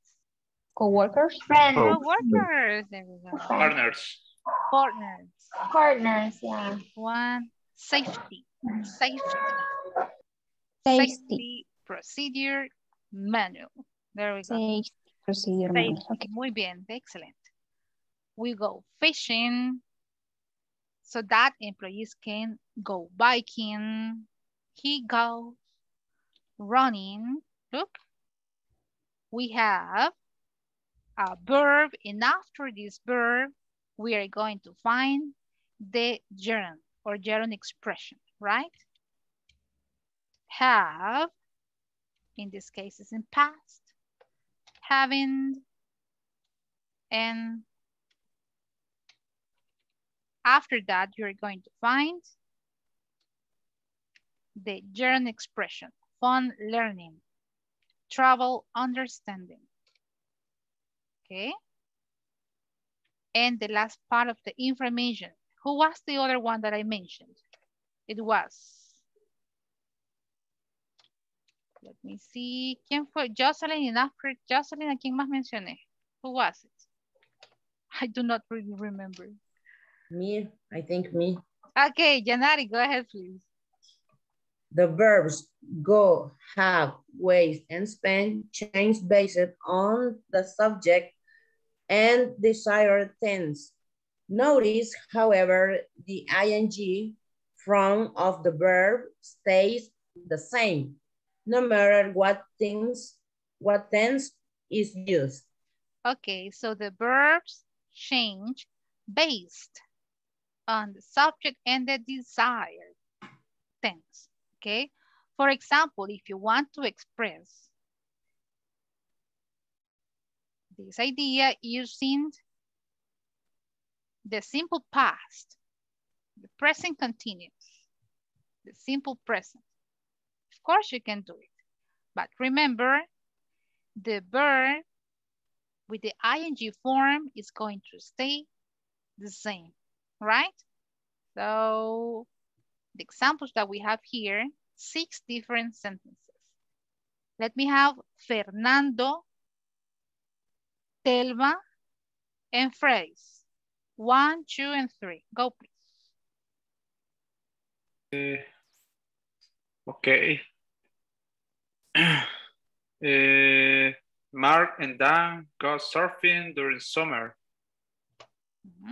Co-workers. Friends. Co-workers. There we go. Partners. Partners. Partners, yeah. One, safety. Safety. Safety. Safety procedure manual. There we go. Safety procedure manual. Okay. Muy bien, excellent. We go fishing so that employees can go biking. He goes running. Look, we have a verb, and after this verb, we are going to find the gerund or gerund expression, right? Have, in this case, is in past, having, and after that, you're going to find the gerund expression, fun learning, travel understanding, okay? And the last part of the information. Who was the other one that I mentioned? It was, let me see, ¿quién fue? Jocelyn, and after Jocelyn, ¿a quién más mencioné? Who was it? I do not really remember. Me, I think me. Okay, Janari, go ahead, please. The verbs go, have, waste, and spend change based on the subject and desired tense. Notice, however, the ing form of the verb stays the same, no matter what tense is used. Okay, so the verbs change based on the subject and the desired tense, okay? For example, if you want to express this idea using the simple past, the present continuous, the simple present. Of course you can do it, but remember the verb with the ing form is going to stay the same, right? So the examples that we have here, 6 different sentences. Let me have Fernando, Telma, and Freddy's. 1, 2, and 3. Go, please. Okay. Mark and Dan go surfing during summer. Mm-hmm.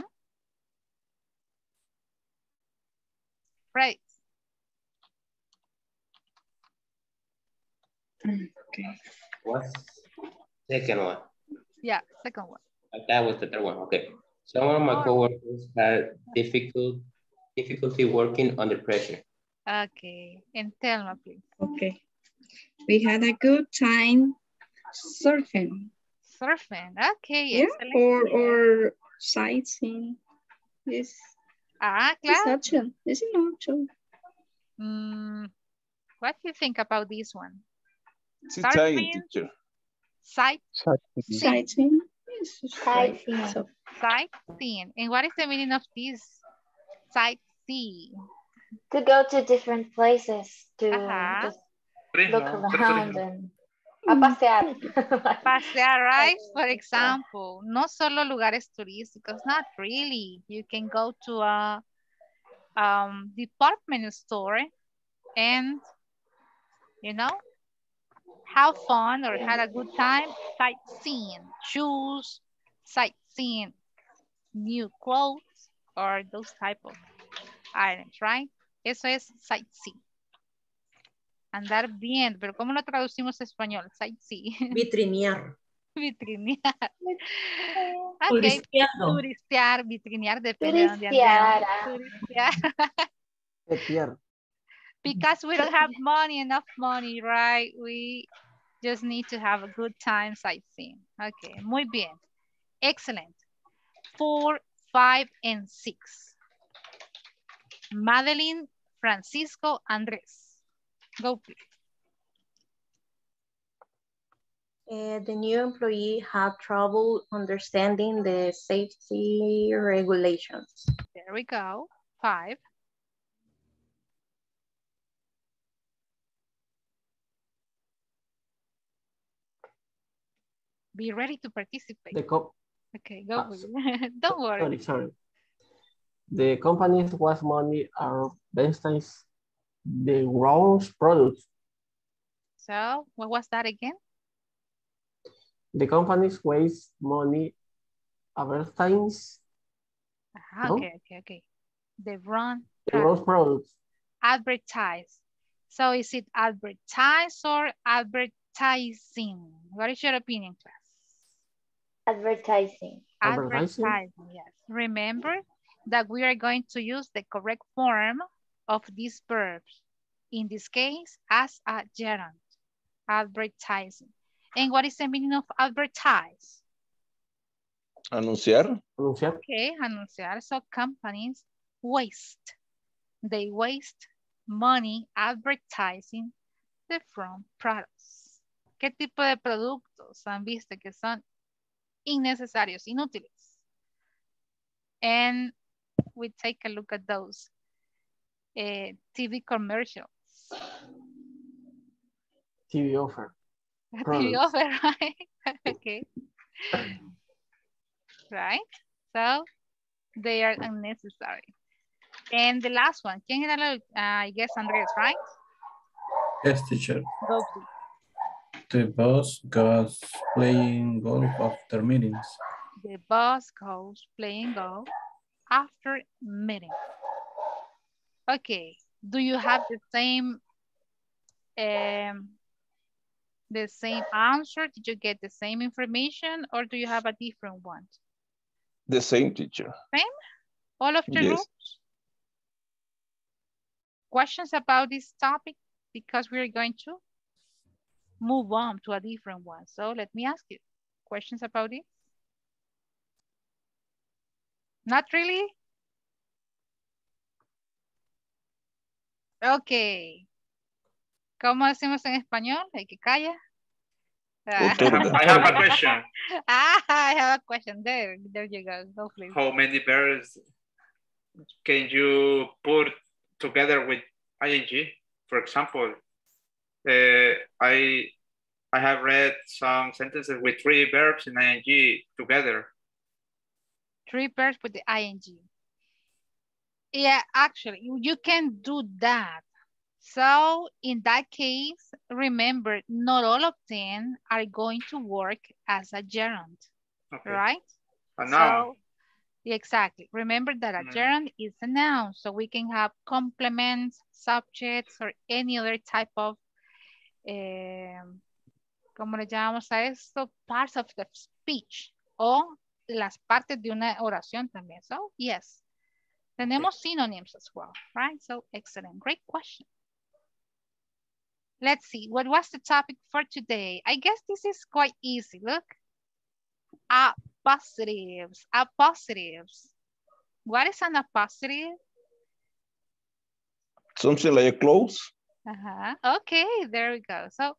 Right. Okay. What's second one? Yeah, second one. That was the third one. Okay. Some of my coworkers had difficulty working under pressure. Okay, and tell me, please. Okay, we had a good time surfing. Surfing, okay, yeah, excellent. Or sightseeing. Yes. Ah, claro. This is an option. What do you think about this one? Sightseeing, teacher. Sightseeing. Sightseeing. So, sightseeing. And what is the meaning of this sightseeing? To go to different places to look around and a pasear. Pasear, right? For example, no solo lugares turísticos, not really. You can go to a department store and, you know, have fun or had a good time sightseeing. Choose sightseeing new clothes or those type of items, right? Eso es sightseeing. Andar bien, pero ¿cómo lo traducimos a español? Sightseeing. Vitrinear. Vitrinear. Okay. Turistear, vitrinear, depende de donde andemos. Turistear. Because we don't have money, enough money, right? We just need to have a good time sightseeing. Okay, muy bien. Excellent. 4, 5, and 6. Madeline, Francisco, Andres. Go, please. The new employee had trouble understanding the safety regulations. There we go. 5. Be ready to participate. Okay, go. Don't worry. Sorry. The company was money are based on the wrong product. So, what was that again? The company's waste money advertise. No? Okay. The wrong product. Advertise. So, is it advertise or advertising? What is your opinion, class? Advertising. Advertising, yes. Remember that we are going to use the correct form of these verbs. In this case, as a gerund, advertising. And what is the meaning of advertise? Anunciar. Okay, anunciar. So companies waste. They waste money advertising the front products. ¿Qué tipo de productos han visto que son innecesarios, inútiles? And we take a look at those TV commercials. TV offer. TV offer, right? Okay. right? So they are unnecessary. And the last one, can you allow, I guess Andres, right? Yes, teacher. Go please. The boss goes playing golf after meetings. The boss goes playing golf after meetings. Okay, do you have the same answer? Did you get the same information or do you have a different one? The same, teacher. Same? All of the groups? Yes. Questions about this topic? Because we're going to move on to a different one. So let me ask you, questions about it? Not really? Okay. ¿Cómo decimos en español? El que calla. I have a question. I have a question. There you go. Go please. How many verbs can you put together with ing? For example, I have read some sentences with three verbs and ing together. Three verbs with the ing. Yeah, actually, you can do that. So in that case, remember, not all of them are going to work as a gerund, okay, right? A noun. So, exactly. Remember that a gerund is a noun, so we can have complements, subjects, or any other type of, ¿cómo le llamamos a esto? Parts of the speech o las partes de una oración también. So, yes, tenemos synonyms as well, right? So, excellent. Great question. Let's see, what was the topic for today? I guess this is quite easy, look. Appositives, appositives. What is an appositive? Something like a close. Okay, there we go. So,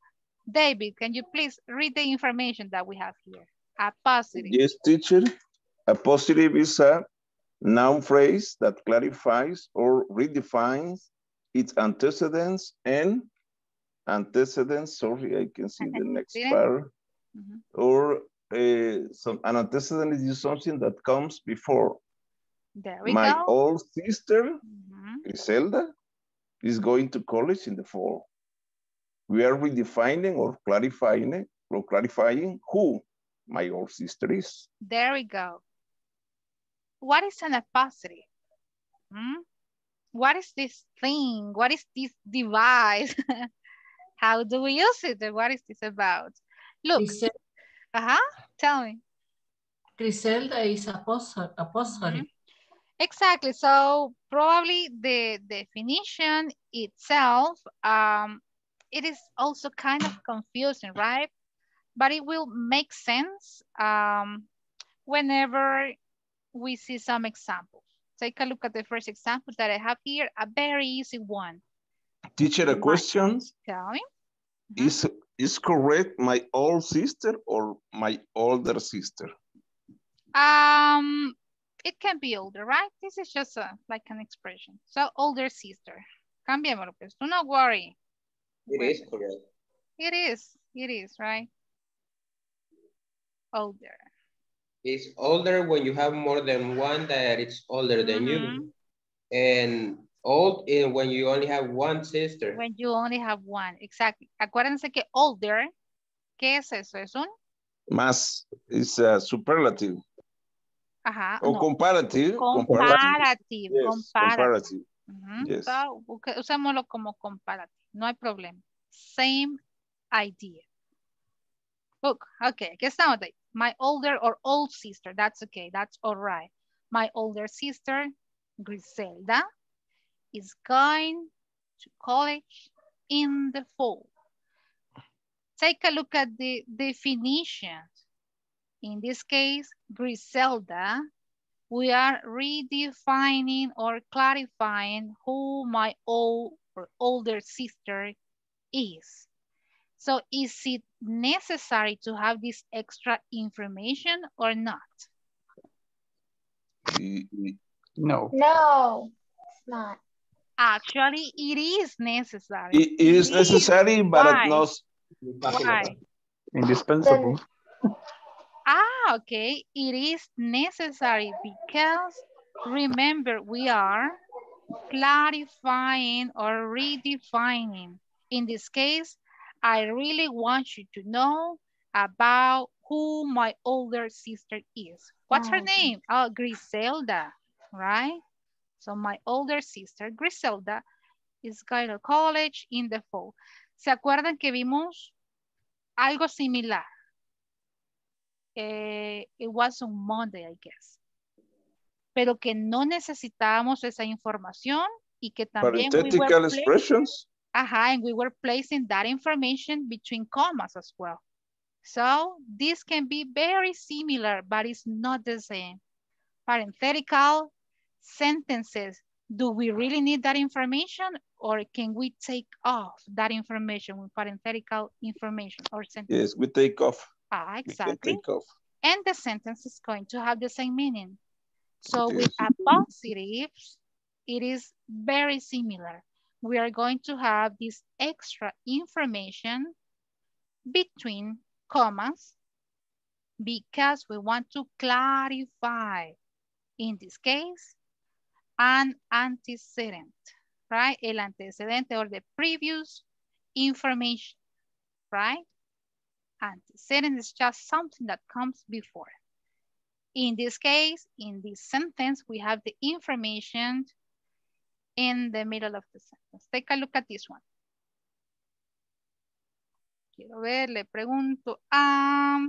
David, can you please read the information that we have here? Appositive. Yes, teacher. Appositive is a noun phrase that clarifies or redefines its antecedents and antecedents, sorry, I can see the next part. Or an antecedent is something that comes before. There we go. My old sister, Griselda, is going to college in the fall. We are redefining or clarifying who my old sister is. There we go. What is an appositive? What is this thing? What is this device? How do we use it? What is this about? Look, tell me. Griselda is apostrophe. Exactly. So probably the definition itself, it is also kind of confusing, right? But it will make sense whenever we see some examples. Take a look at the first example that I have here, a very easy one. Teacher, a question. Tell me. Is correct my old sister or my older sister? It can be older, right? This is just like an expression. So older sister. Cambiémoslo, pues. Do not worry. It is correct. It is, right? Older. It's older when you have more than one that it's older than you. And old is when you only have one sister. When you only have one, exactly. Acuérdense que older, ¿qué es eso? ¿Es un? Más, es superlative. O no. Comparative. Comparative. Yes, comparative. Yes. So, usémoslo como comparative, no hay problema. Same idea. Look, okay, aquí estamos. My older or old sister, that's okay, that's all right. My older sister, Griselda, is going to college in the fall. Take a look at the definition. In this case, Griselda, we are redefining or clarifying who my old or older sister is. So is it necessary to have this extra information or not? No. No, it's not. Actually, it is necessary. It is necessary, but it's not indispensable. Ah, okay. It is necessary because remember we are clarifying or redefining. In this case, I really want you to know about who my older sister is. What's her name? Oh, Griselda, right? So my older sister, Griselda, is going to college in the fall. ¿Se acuerdan que vimos algo similar? It was on Monday, I guess. Pero que no necesitábamos esa información y que también... Parenthetical expressions. Ajá, and we were placing that information between commas as well. So this can be very similar, but it's not the same. Parenthetical sentences. Do we really need that information or can we take off that information with parenthetical information or sentences? Yes, we take off. Ah, exactly. We can take off. And the sentence is going to have the same meaning. So with appositives, it is very similar. We are going to have this extra information between commas because we want to clarify, in this case, an antecedent, right? El antecedente or the previous information, right? Antecedent is just something that comes before. In this case, in this sentence, we have the information in the middle of the sentence. Take a look at this one. Quiero ver, le pregunto, I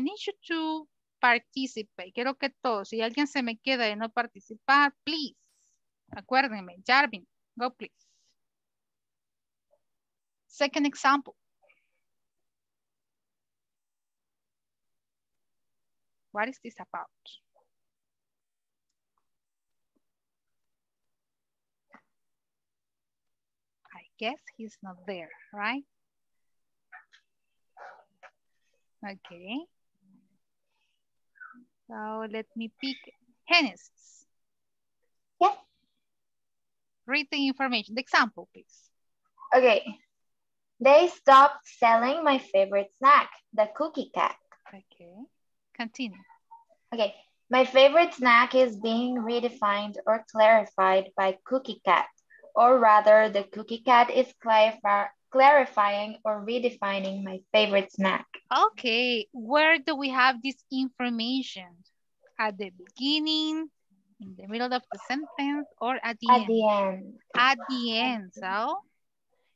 need you to participate. Quiero que todos, si alguien se me queda de no participar, please. Acuérdenme, Jarvin, go please. Second example. What is this about? Guess he's not there, right? Okay. So let me pick Genesis. Yes. Read the information, the example, please. Okay. They stopped selling my favorite snack, the Cookie Cat. Okay. Continue. Okay. My favorite snack is being redefined or clarified by Cookie Cat. Or rather, the Cookie Cat is clarifying or redefining my favorite snack. Okay, where do we have this information? At the beginning, in the middle of the sentence, or at the end? At the end. At the end, so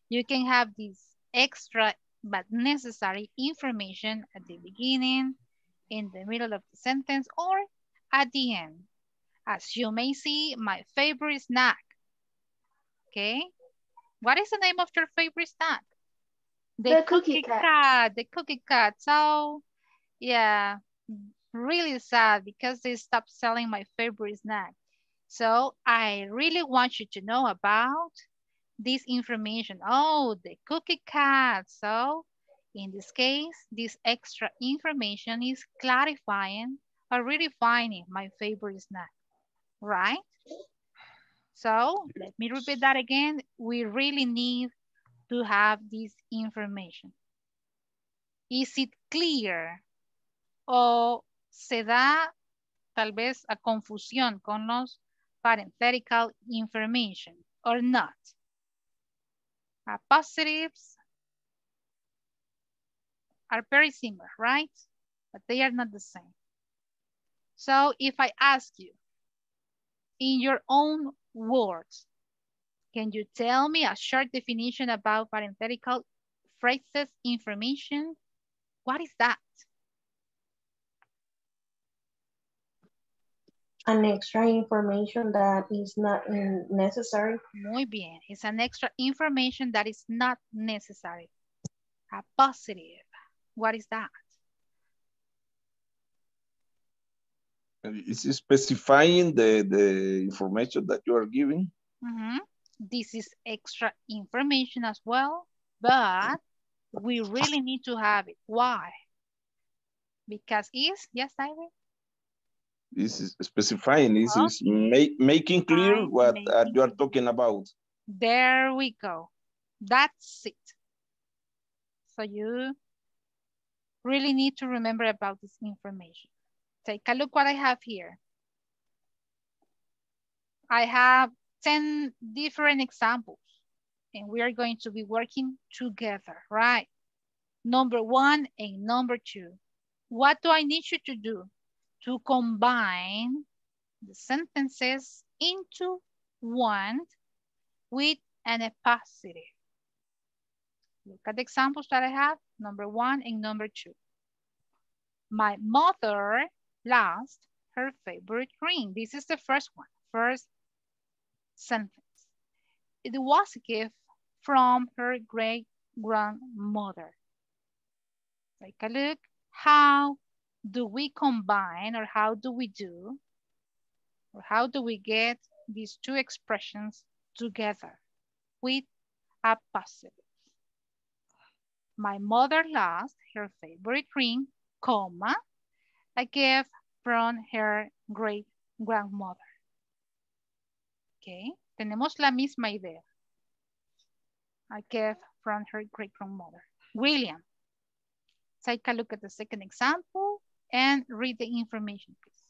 you can have this extra but necessary information at the beginning, in the middle of the sentence, or at the end. As you may see, my favorite snack. Okay, what is the name of your favorite snack? The cookie cat. The Cookie Cat. So, yeah, really sad because they stopped selling my favorite snack. So I really want you to know about this information. Oh, the Cookie Cat. So in this case, this extra information is clarifying or redefining my favorite snack, right? So let me repeat that again. We really need to have this information. Is it clear? O se da tal vez a confusión con los parenthetical information or not? Appositives are very similar, right? But they are not the same. So if I ask you, in your own words, can you tell me a short definition about parenthetical phrases information? What is that? An extra information that is not necessary. Muy bien. It's an extra information that is not necessary. A positive. What is that? Is it specifying the information that you are giving? Mm-hmm. This is extra information as well, but we really need to have it. Why? Because this is specifying, this is making clear what you are talking about. There we go. That's it. So you really need to remember about this information. Take a look what I have here. I have 10 different examples and we are going to be working together, right? Number 1 and number 2. What do I need you to do? To combine the sentences into one with an appositive. Look at the examples that I have, number 1 and number 2. My mother lost her favorite ring. This is the first one, first sentence. It was a gift from her great-grandmother. Take a look. How do we combine, or how do we do, or how do we get these two expressions together with a positive? My mother lost her favorite ring, comma, a gift from her great-grandmother. Okay, tenemos la misma idea. A gift from her great-grandmother. William, take a look at the second example and read the information, please.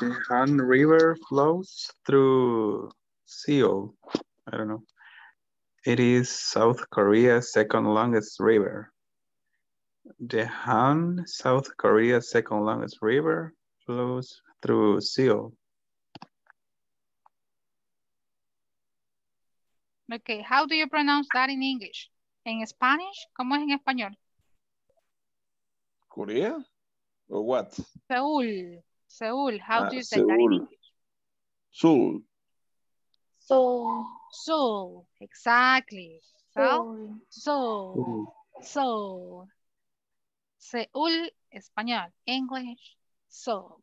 The Han River flows through Seoul. I don't know. It is South Korea's second longest river. The Han, South Korea's second longest river, flows through Seoul. Okay, how do you pronounce that in English? In Spanish, ¿cómo es en español? Korea? Or what? Seoul. Seoul. How do you say Seoul. That in English? Seoul. Seoul. Seoul. Exactly. Seoul. Seoul. Seoul. Seoul, español. English, Seoul.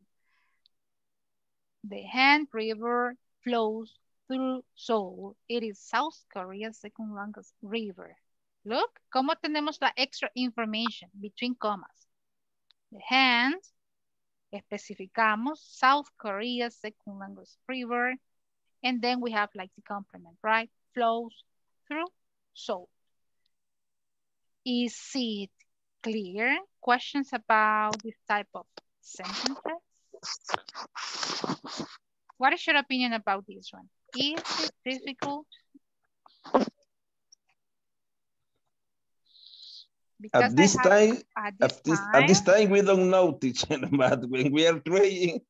The Han River flows through Seoul. It is South Korea's second longest river. Look, ¿cómo tenemos la extra information between commas? The Han, especificamos South Korea's second longest river, and then we have like the complement, right? Flows through Seoul. Is it clear? Questions about this type of sentences? What is your opinion about this one? Is it difficult? Because at this time, we don't know, teacher, but when we are trying,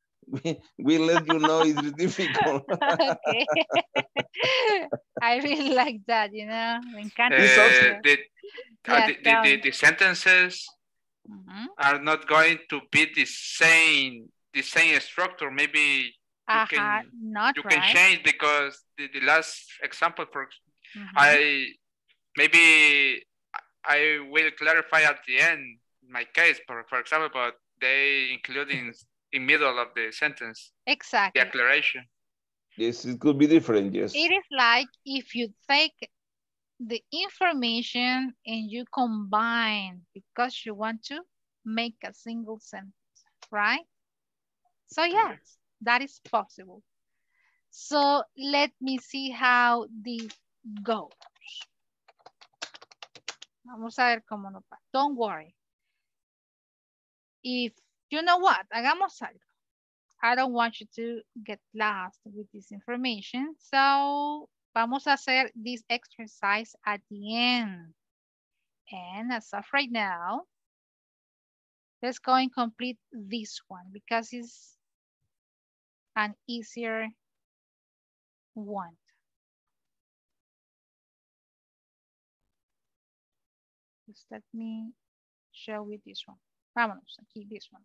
we let you know it's difficult. Okay. I really like that, you know. The sentences are not going to be the same structure. Maybe you can change, because the last example, maybe I will clarify at the end my case, for example, but they include in middle of the sentence. Exactly. Declaration. Yes, it could be different, yes. It is like if you take the information and you combine because you want to make a single sentence, right? So yes. That is possible. So let me see how this goes. Vamos a ver cómo nos va. Don't worry. If you know what, hagamos algo. I don't want you to get lost with this information. So vamos a hacer this exercise at the end. And as of right now, let's go and complete this one because it's an easier one. Just let me show you this one. Vámonos, aquí, this one.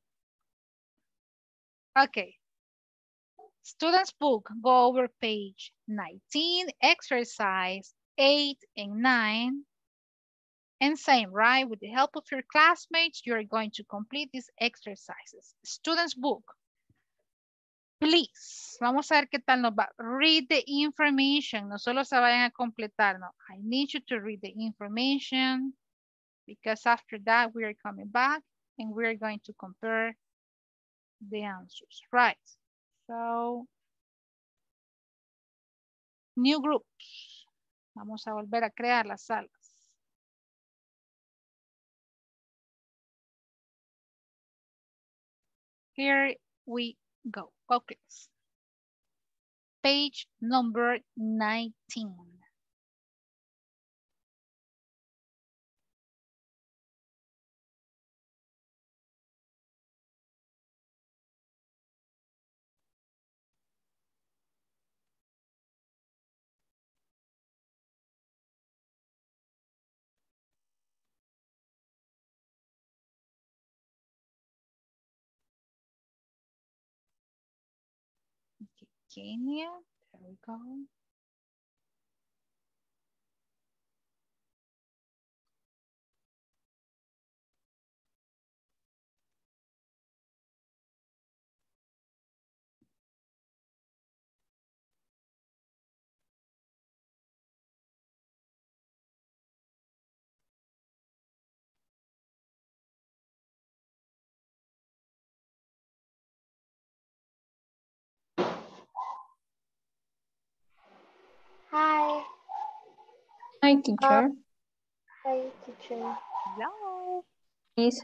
Okay. Students' book, go over page 19, exercise 8 and 9. And same, right? With the help of your classmates, you're going to complete these exercises. Students' book. Please, vamos a ver qué tal nos va. Read the information. No solo se vayan a completar, no. I need you to read the information because after that we are coming back and we are going to compare the answers. Right. So, new groups. Vamos a volver a crear las salas. Here we go. Okay. Page number 19. Kenya, there we go. Hi. Hi, teacher. Hi, teacher. Hello. Please.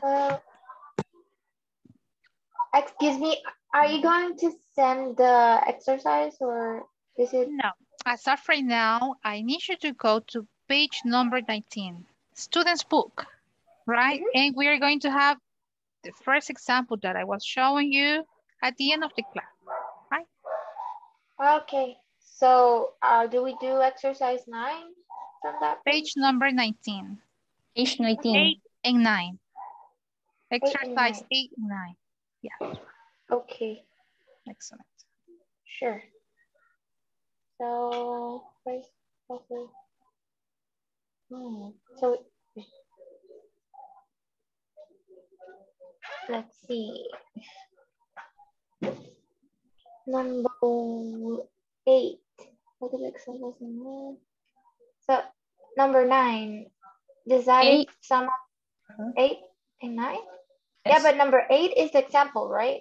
Excuse me, are you going to send the exercise or is it? No, as of right now, I need you to go to page number 19, student's book, right? Mm-hmm. And we are going to have the first example that I was showing you at the end of the class, right? Okay. So do we do exercise 9 from that? Page number 19. Page 19. 8 and 9. Exercise 8 and 9. Yeah. Okay. Excellent. Sure. So first, okay. So let's see. Number 8. So number 9, decided sum up 8 and 9. Yes. Yeah, but number 8 is the example, right?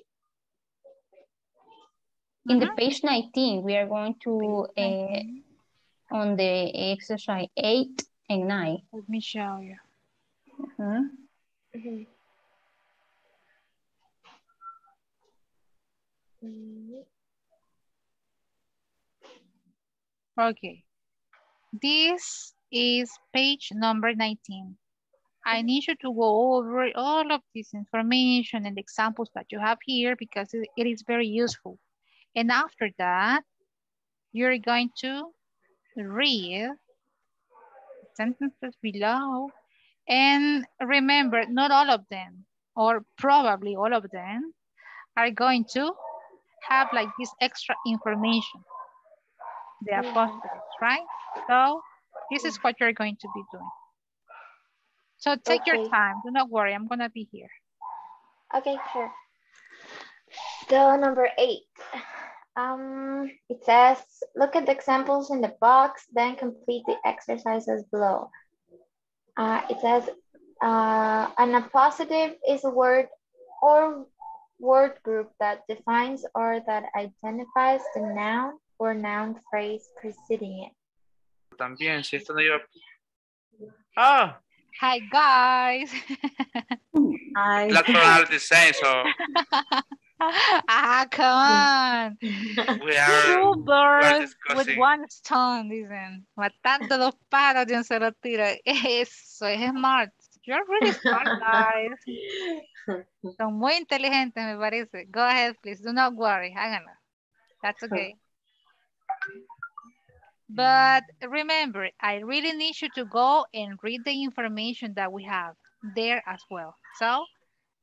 In the page 19, we are going to on the exercise 8 and 9. Let me show you. Okay, this is page number 19. I need you to go over all of this information and examples that you have here because it is very useful. And after that, you're going to read sentences below. And remember, not all of them, or probably all of them, are going to have like this extra information. They are apostles, right? So this is what you're going to be doing. So take your time. Do not worry. I'm going to be here. Okay, sure. So number 8. It says, look at the examples in the box, then complete the exercises below. It says, an appositive is a word or word group that defines or that identifies the noun or noun phrase preceding it. También, si esto no lleva... Ah! Hi, guys! Hi. Lateral design, so... Ah, come on! We are... Two birds with one stone, dicen. Matando dos pájaros de un solo tiro. Eso, es smart. You're really smart, guys. Son muy inteligentes, me parece. Go ahead, please. Do not worry. Háganlo. That's okay. But remember, I really need you to go and read the information that we have there as well. So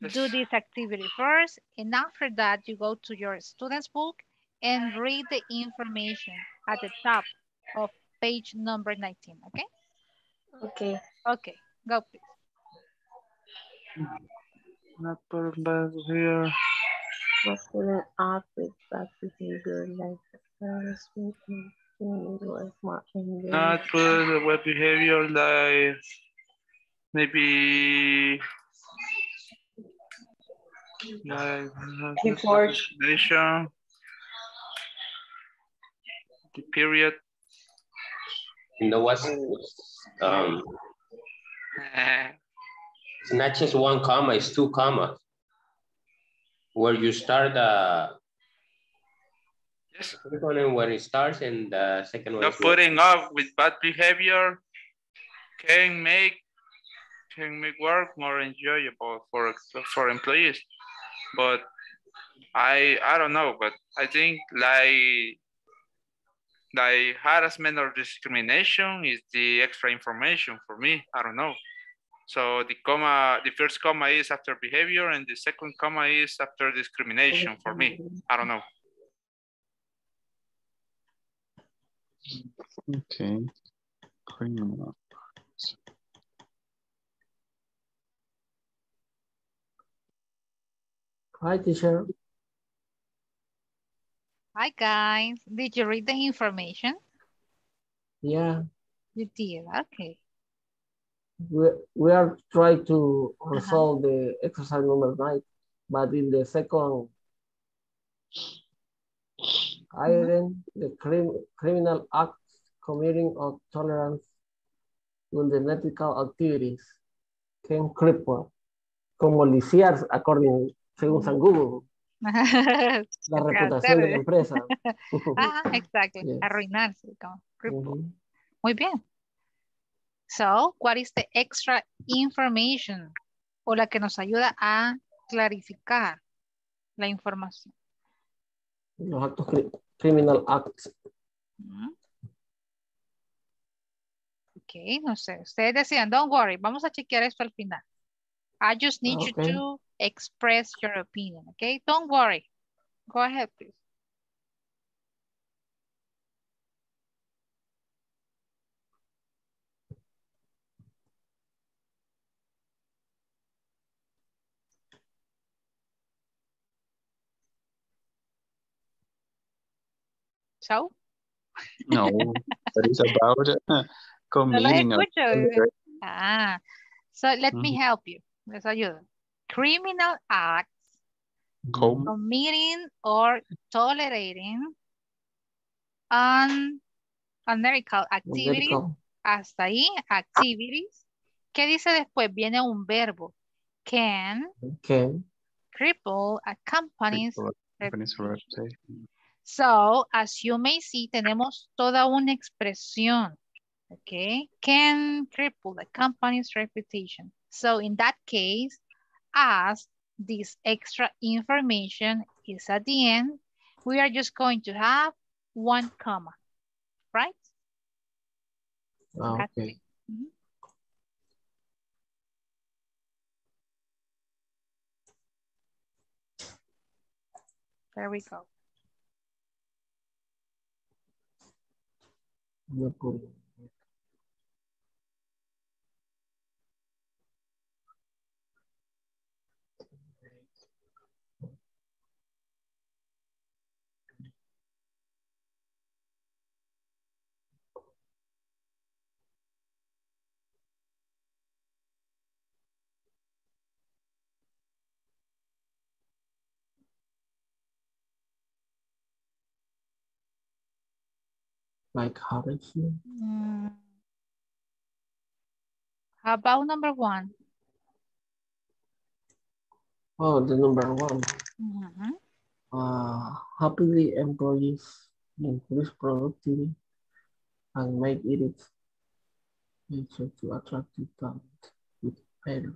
do this activity first, and after that, you go to your student's book and read the information at the top of page number 19, okay? Okay. Okay, go please. Not back here. What's going on with that behavior like that? Not good web behavior, like maybe like the period. in the West, it's not just one comma, it's two commas. Where you start the first one and where it starts, and the second one. Not putting off with bad behavior can make work more enjoyable for employees. But I don't know, but I think like harassment or discrimination is the extra information for me. I don't know. So the first comma is after behavior, and the second comma is after discrimination for me. I don't know. Okay. Criminal. Hi, teacher. Hi, guys. Did you read the information? Yeah. You did, okay. We are trying to resolve the exercise number 9, but in the second item, the criminal act committing of tolerance with the unethical activities can cripple, como lisiar, according según San Google, la reputación de la empresa. Exactly, yes. Arruinarse, como cripple. Muy bien. So, what is the extra information? O la que nos ayuda a clarificar la información. Los actos criminal acts. Ok, no sé. Ustedes decían, don't worry, vamos a chequear esto al final. I just need you to express your opinion, ok? Don't worry. Go ahead, please. So? No, that is about committing. No so let me help you. Les ayudo. Criminal acts, committing or tolerating unethical activities. Hasta ahí, activities. ¿Qué dice después? Viene un verbo. Can. Can. Cripple a company's reputation. So, as you may see, tenemos toda una expresión, okay? Can cripple the company's reputation. So, in that case, as this extra information is at the end, we are just going to have one comma, right? Okay. Exactly. There we go. Like how it here. How about number 1? Oh, the number 1. Happily employees increase productivity and make it easier to attract talent with better.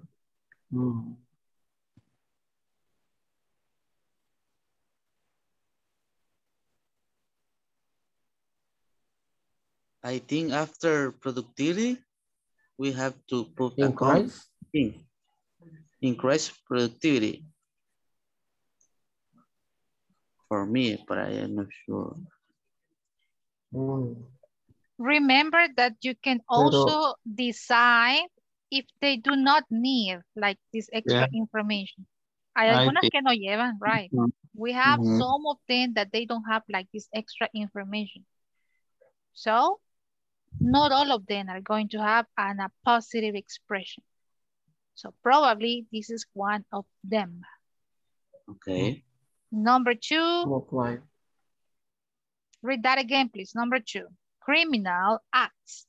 I think after productivity, we have to put increase productivity. For me, but I am not sure. Remember that you can also decide if they do not need like this extra information. Hay algunas que no llevan, right? We have some of them that they don't have like this extra information. So, not all of them are going to have a positive expression. So probably this is one of them. Okay. Number 2. Read that again, please. Number 2. criminal acts.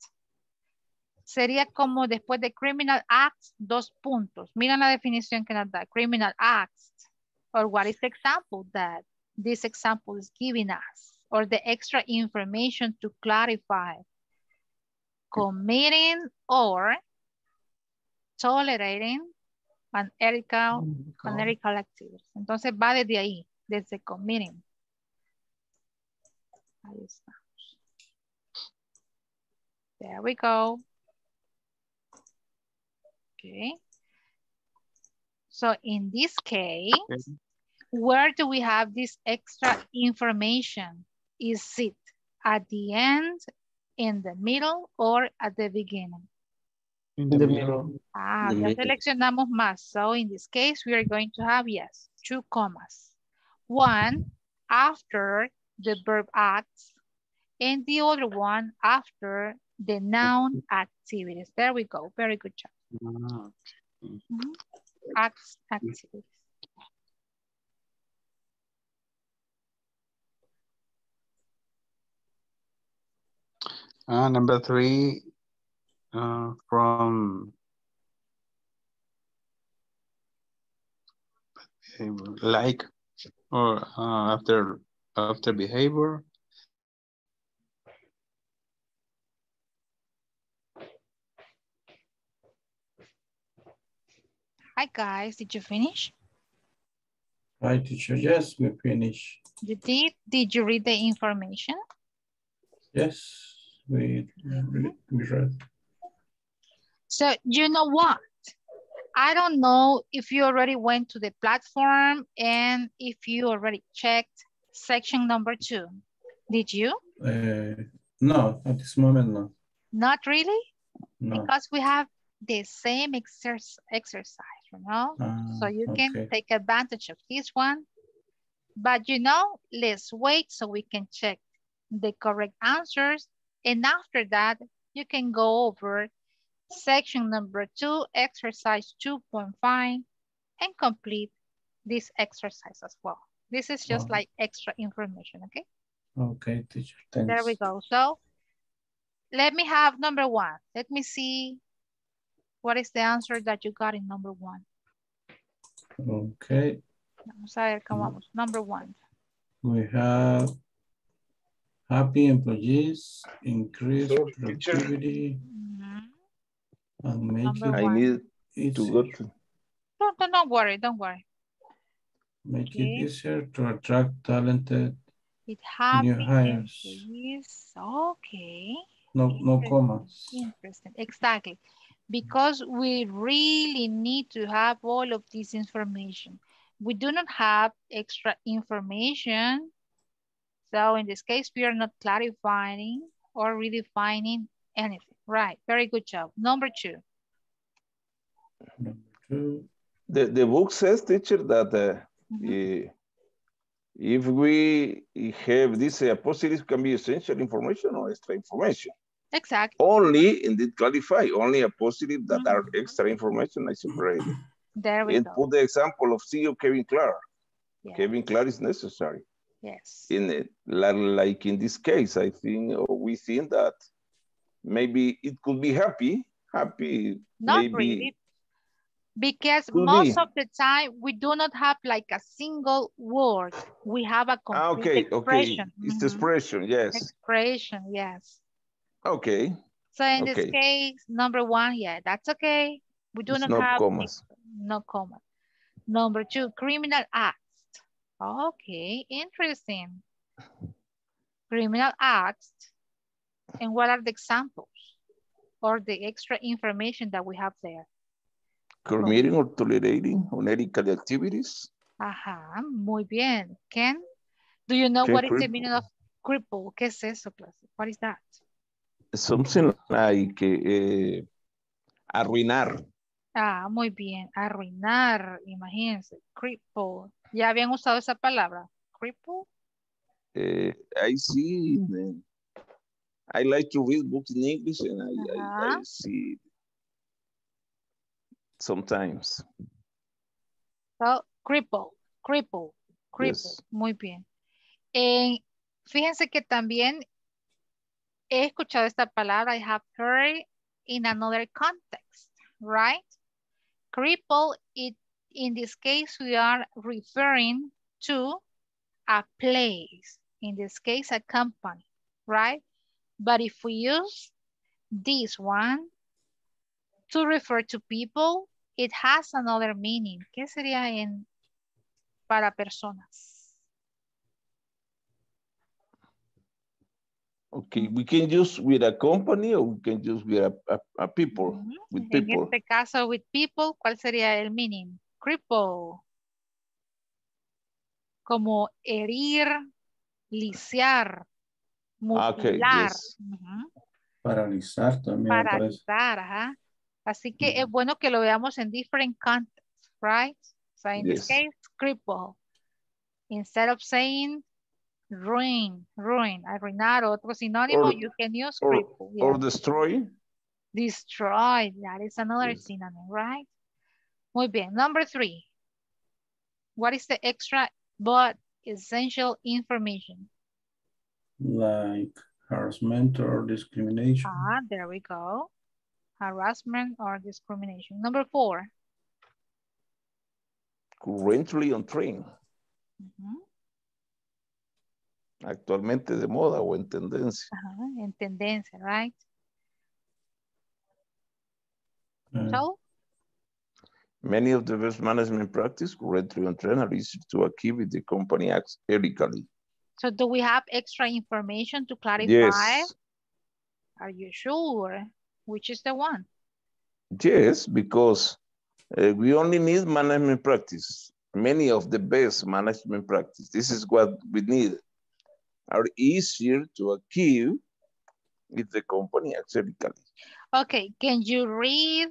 Sería como después de criminal acts, 2 puntos. Miren la definición que nos da, criminal acts. Or what is the example that this example is giving us? Or the extra information to clarify. Committing or tolerating unethical activities. Entonces va desde ahí, desde committing. Ahí estamos. There we go. Okay. So in this case, where do we have this extra information? Is it at the end, in the middle, or at the beginning? In the middle. Ah, the ya middle. Seleccionamos más. So in this case, we are going to have, yes, 2 commas. 1 after the verb acts, and the other one after the noun activities. There we go. Very good job. Mm-hmm. Acts, activities. Number 3, from like or after behavior. Hi guys, did you finish? Hi teacher, yes, we finished. You did? Did you read the information? Yes. We read. So you know what? I don't know if you already went to the platform and if you already checked section number 2. Did you? No, at this moment, no. Not really? No. Because we have the same exercise, you know? So you can take advantage of this one. But you know, let's wait so we can check the correct answers. And after that, you can go over section number 2, exercise 2.5, and complete this exercise as well. This is just like extra information, okay? Okay, teacher, thanks. There we go. So let me have number 1. Let me see what is the answer that you got in number 1. Okay. Vamos a ver cómo vamos. Number 1. We have... happy employees, increase productivity, and make it Don't worry. Make it easier to attract talented new hires. Employees. Okay. No commas. Interesting. Exactly. Because we really need to have all of this information. We do not have extra information. So in this case, we are not clarifying or redefining anything. Right, very good job. Number 2. The book says, teacher, that if we have this apostrophe, can be essential information or extra information. Exactly. Only, indeed, clarify, only apostrophe that are extra information, I separate. There we go. Put the example of CEO Kevin Clark. Yeah. Kevin Clark is necessary. Yes. Like in this case, I think, or we think that maybe it could be happy. Not maybe really, because most of the time we do not have like a single word. We have a complete expression. It's the expression, yes. Expression, yes. Okay. So in this case, number 1, yeah, that's okay. We do not have commas. No commas. Number 2, criminal act. Okay, interesting. Criminal acts. And what are the examples or the extra information that we have there? Committing or tolerating unethical activities. Ajá, muy bien. Ken, do you know what is the meaning of cripple? ¿Qué es eso, please? What is that? Something like arruinar. Ah, muy bien. Arruinar, imagínense. Cripple. ¿Ya habían usado esa palabra? Cripple? I see. I like to read books in English and I see sometimes. So, cripple. Yes. Muy bien. Fíjense que también He escuchado esta palabra. I have heard it in another context, right? Cripple, it, in this case, we are referring to a place. In this case, a company, right? But if we use this one to refer to people, it has another meaning. ¿Qué sería en para personas? Okay, we can use with a company or we can use with a people, with people. En este caso, with people, ¿cuál sería el meaning? Cripple. Como herir, lisiar, mutilar. Okay, yes. Paralizar también. Paralizar, ajá. Así que es bueno que lo veamos en different contexts, right? So in this case, cripple. Instead of saying ruin, arruinar, otro sinónimo, or, you can use cripple. Or destroy. Destroy, that is another synonym, right? Muy bien, number 3. What is the extra but essential information? Like harassment or discrimination. Ah, there we go. Harassment or discrimination. Number 4. Currently on trend. Actualmente de moda o en tendencia. En tendencia, right? So? Many of the best management practices currently on trend are easy to achieve if the company acts ethically. So do we have extra information to clarify? Yes. Are you sure? Which is the one? Yes, because we only need management practice. Many of the best management practice. This is what we need. Are easier to achieve if the company acts ethically. Okay, can you read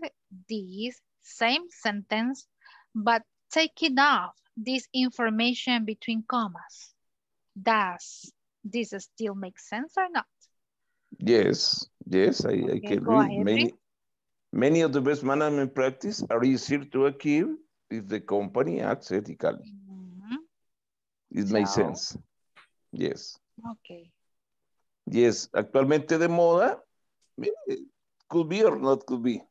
this same sentence, but taking off this information between commas? Does this still make sense or not? Yes, yes, I can read. Many of the best management practices are easier to achieve if the company acts ethically. It makes sense. Yes. Okay. Yes, actualmente de moda, could be or not could be.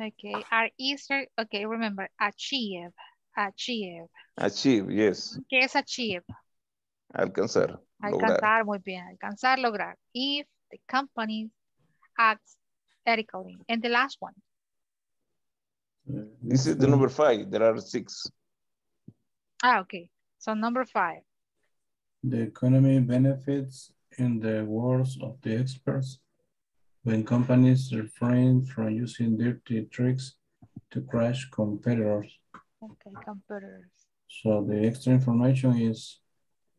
Okay, are easier, okay, remember, achieve, yes. ¿Qué es achieve? Alcanzar, lograr. Muy bien, alcanzar, lograr. If the company acts ethically. And the last one. This is the number 5. There are 6. Ah, okay. So number 5. The economy benefits in the words of the experts when companies refrain from using dirty tricks to crush competitors. Okay, competitors. So the extra information is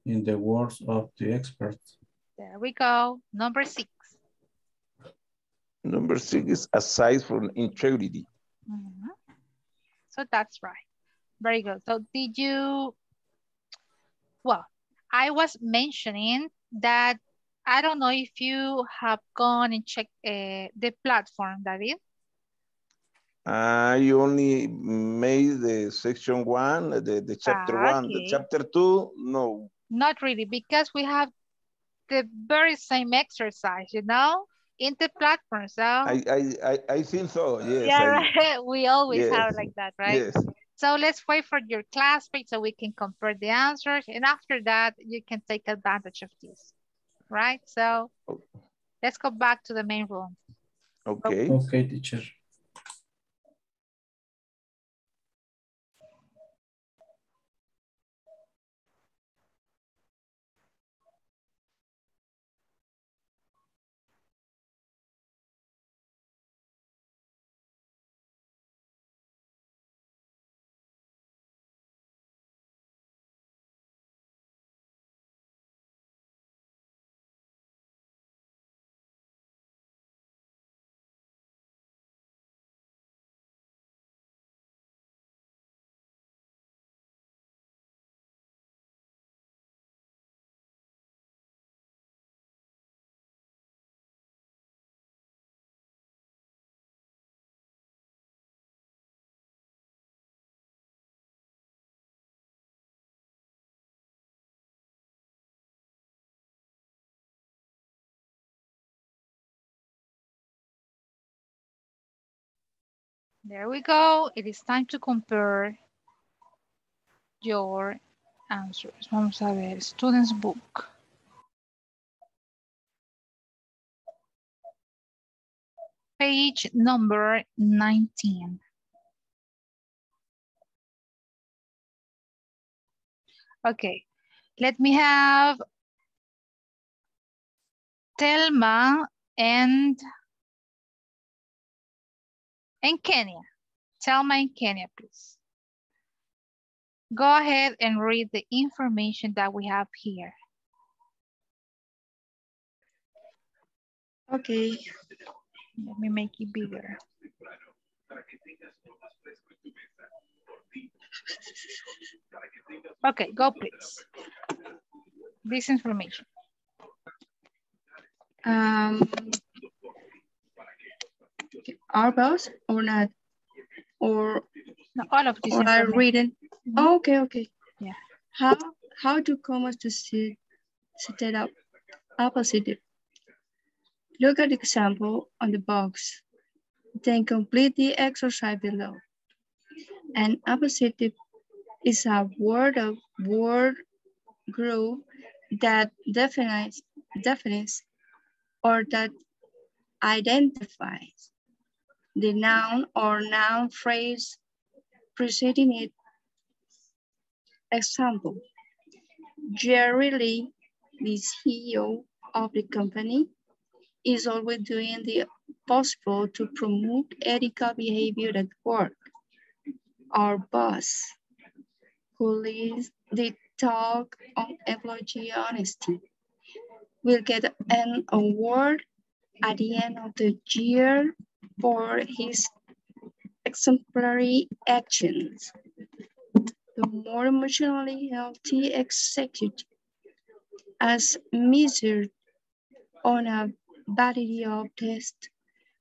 in the words of the experts. There we go. Number 6. Number 6 is aside from integrity. So that's right. Very good. So did you, well, I was mentioning that I don't know if you have gone and checked the platform, David. I only made the section 1, the chapter 1, the chapter 2, no. Not really, because we have the very same exercise, you know, in the platform, so. I think so, yes. Yeah, we always have like that, right? Yes. So let's wait for your classmates so we can compare the answers. And after that, you can take advantage of this, right? So let's go back to the main room. Okay. Okay, teacher. There we go. It is time to compare your answers. Vamos a ver, students book. Page number 19. Okay, let me have Thelma and Kenya. Thelma and Kenya, please. Go ahead and read the information that we have here. Okay. Let me make it bigger. Okay, go please. This information. Are both or not? Or no, all of this are written. Oh, okay, okay. Yeah. How do commas to see set up opposite? Look at the example on the box, then complete the exercise below. An opposite is a word group that defines or that identifies the noun or noun phrase preceding it. Example, Jerry Lee, the CEO of the company, is always doing the possible to promote ethical behavior at work. Our boss, who leads the talk on employee honesty, will get an award at the end of the year for his exemplary actions. The more emotionally healthy executive, as measured on a body of tests,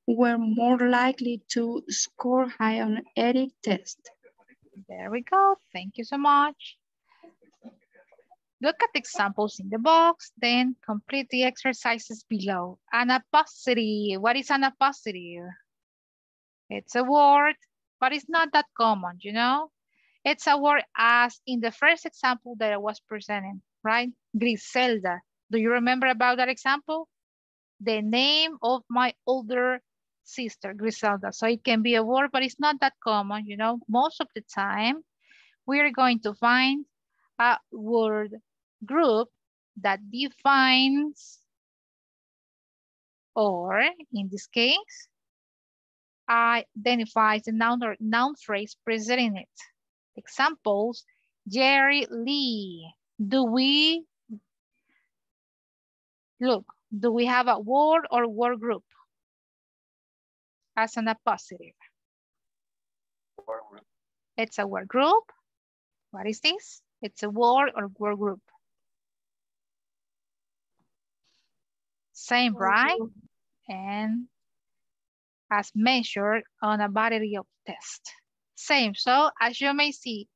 were more likely to score high on ethic test. There we go. Thank you so much. Look at the examples in the box, then complete the exercises below. Anapostrophe. What is anapostrophe? It's a word, but it's not that common, you know? It's a word as in the first example that I was presenting, right? Griselda. Do you remember about that example? The name of my older sister, Griselda. So it can be a word, but it's not that common, you know. Most of the time, we are going to find a word group that defines, or in this case, identifies the noun or noun phrase presenting it. Examples, Jerry Lee. Do we have a word or word group as an appositive? It's a word group. What is this? It's a word or word group. Same, right? And as measured on a variety of tests. Same. So as you may see,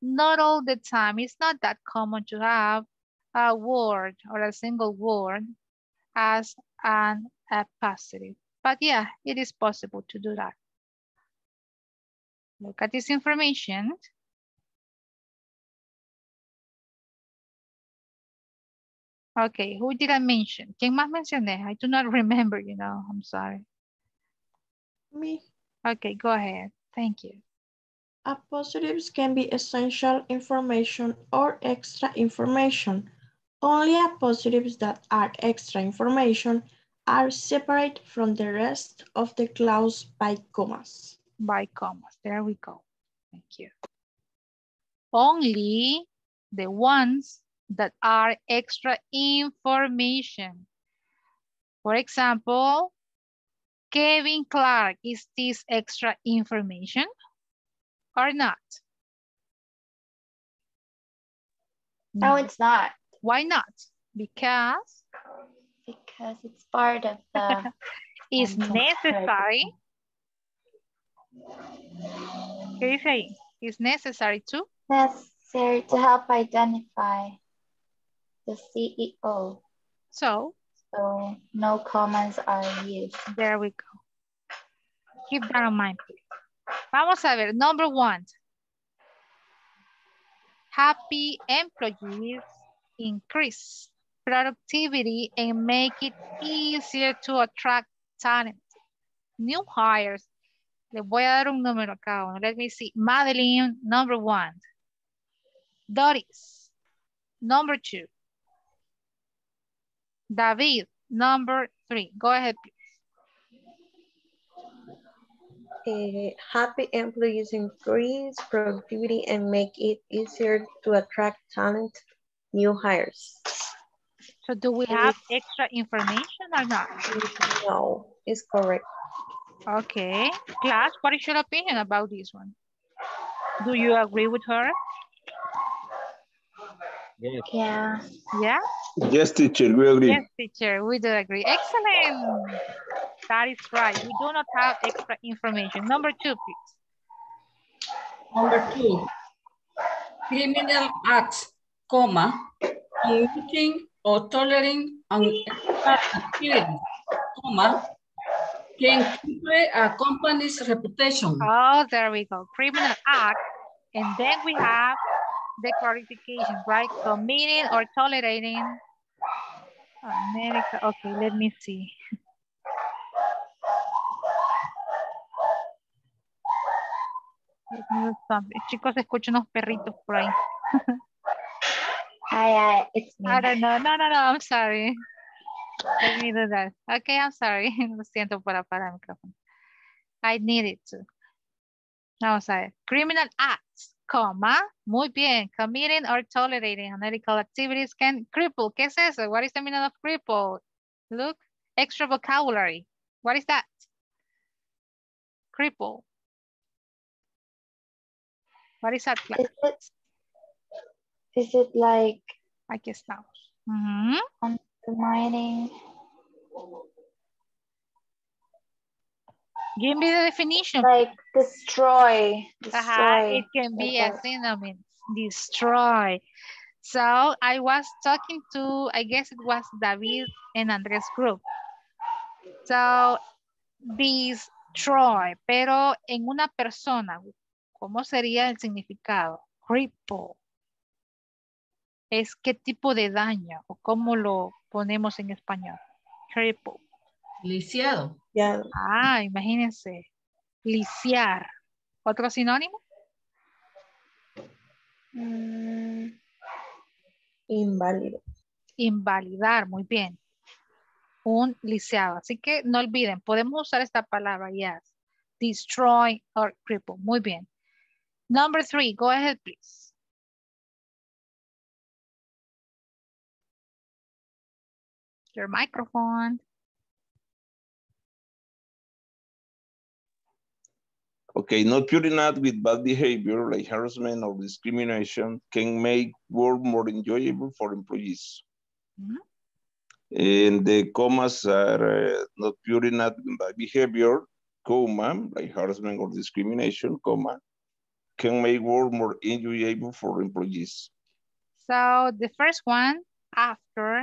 not all the time, it's not that common to have a word or a single word as an appositive. But yeah, it is possible to do that. Look at this information. Okay, who did I mention? ¿Quién más mencioné? I do not remember, you know, I'm sorry. Me. Okay, go ahead, thank you. Appositives can be essential information or extra information. Only appositives that are extra information are separate from the rest of the clause by commas. By commas, there we go. Thank you. Only the ones that are extra information. For example, Kevin Clark, is this extra information or not? No, it's not. Why not? Because it's part of the... It's necessary. What are you saying? It's necessary to? Necessary to help identify the CEO. So no commas are used. There we go. Keep that in mind, please. Vamos a ver, number one. Happy employees increase productivity and make it easier to attract talent. New hires. Les voy a dar un número a cada uno. Let me see. Madeline, number one. Doris, number two. David, number three. Go ahead, please. Happy employees increase productivity and make it easier to attract talent, new hires. So do we have extra information or not? No, it's correct. Okay, class, what is your opinion about this one? Do you agree with her? Yes. Yeah. Yeah? Yes, teacher, we agree. Yes, teacher, we do agree. Excellent. That is right. We do not have extra information. Number two, please. Number two. Criminal acts, comma, committing or tolerating an activity, comma, can create a company's reputation. Oh, there we go. Criminal act. And then we have the clarification, right? Committing or tolerating. America. Okay, let me see. Chicos, escucho unos perritos por ahí. It's me. I don't know. No, I'm sorry. Let me do that. Okay, I'm sorry. Lo siento por apagar el micrófono. I needed to. Vamos a ver. Criminal acts, comma. Muy bien. Committing or tolerating unethical activities can cripple. ¿Qué es eso? What is the meaning of cripple? Look, extra vocabulary. What is that? Cripple. What is that? Is it like? Aquí estamos. Mm-hmm. Mining. Give me the definition. Like destroy. It can be a synonym. Destroy. So I was talking to, I guess it was David and Andres group. So destroy, pero en una persona, ¿cómo sería el significado? Cripple. Es qué tipo de daño o cómo lo ponemos en español. Cripple. Lisiado. Ah, imagínense. Lisiar. ¿Otro sinónimo? Inválido. Invalidar, muy bien. Un lisiado. Así que no olviden, podemos usar esta palabra, yes. Destroy or cripple. Muy bien. Number three, go ahead, please. Your microphone. Okay, not purely not with bad behavior like harassment or discrimination can make work more enjoyable for employees. Mm-hmm. And the commas are not purely not with bad behavior, comma, like harassment or discrimination, comma, can make work more enjoyable for employees. So the first one after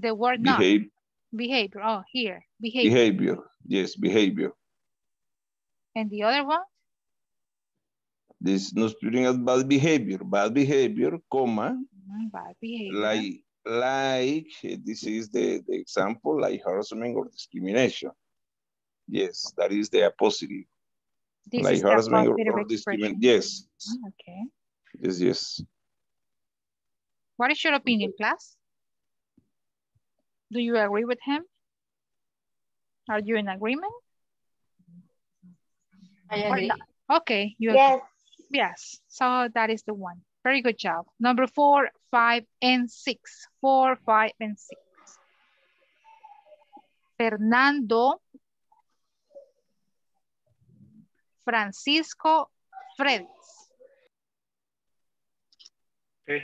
the word behavior. Behavior. Oh, here. Behavior. Behavior. Yes, behavior. And the other one? This not putting as bad behavior. Bad behavior, comma. Bad behavior. Like this is the example, like harassment or discrimination. Yes, that is the appositive. This like harassment or discrimination. Yes. Okay. Yes. What is your opinion, class? Do you agree with him? Are you in agreement? I agree. Okay. You agree. Yes. Yes. So that is the one. Very good job. Number 4, 5, and 6. 4, 5, and 6. Fernando, Francisco, Freddy. Okay.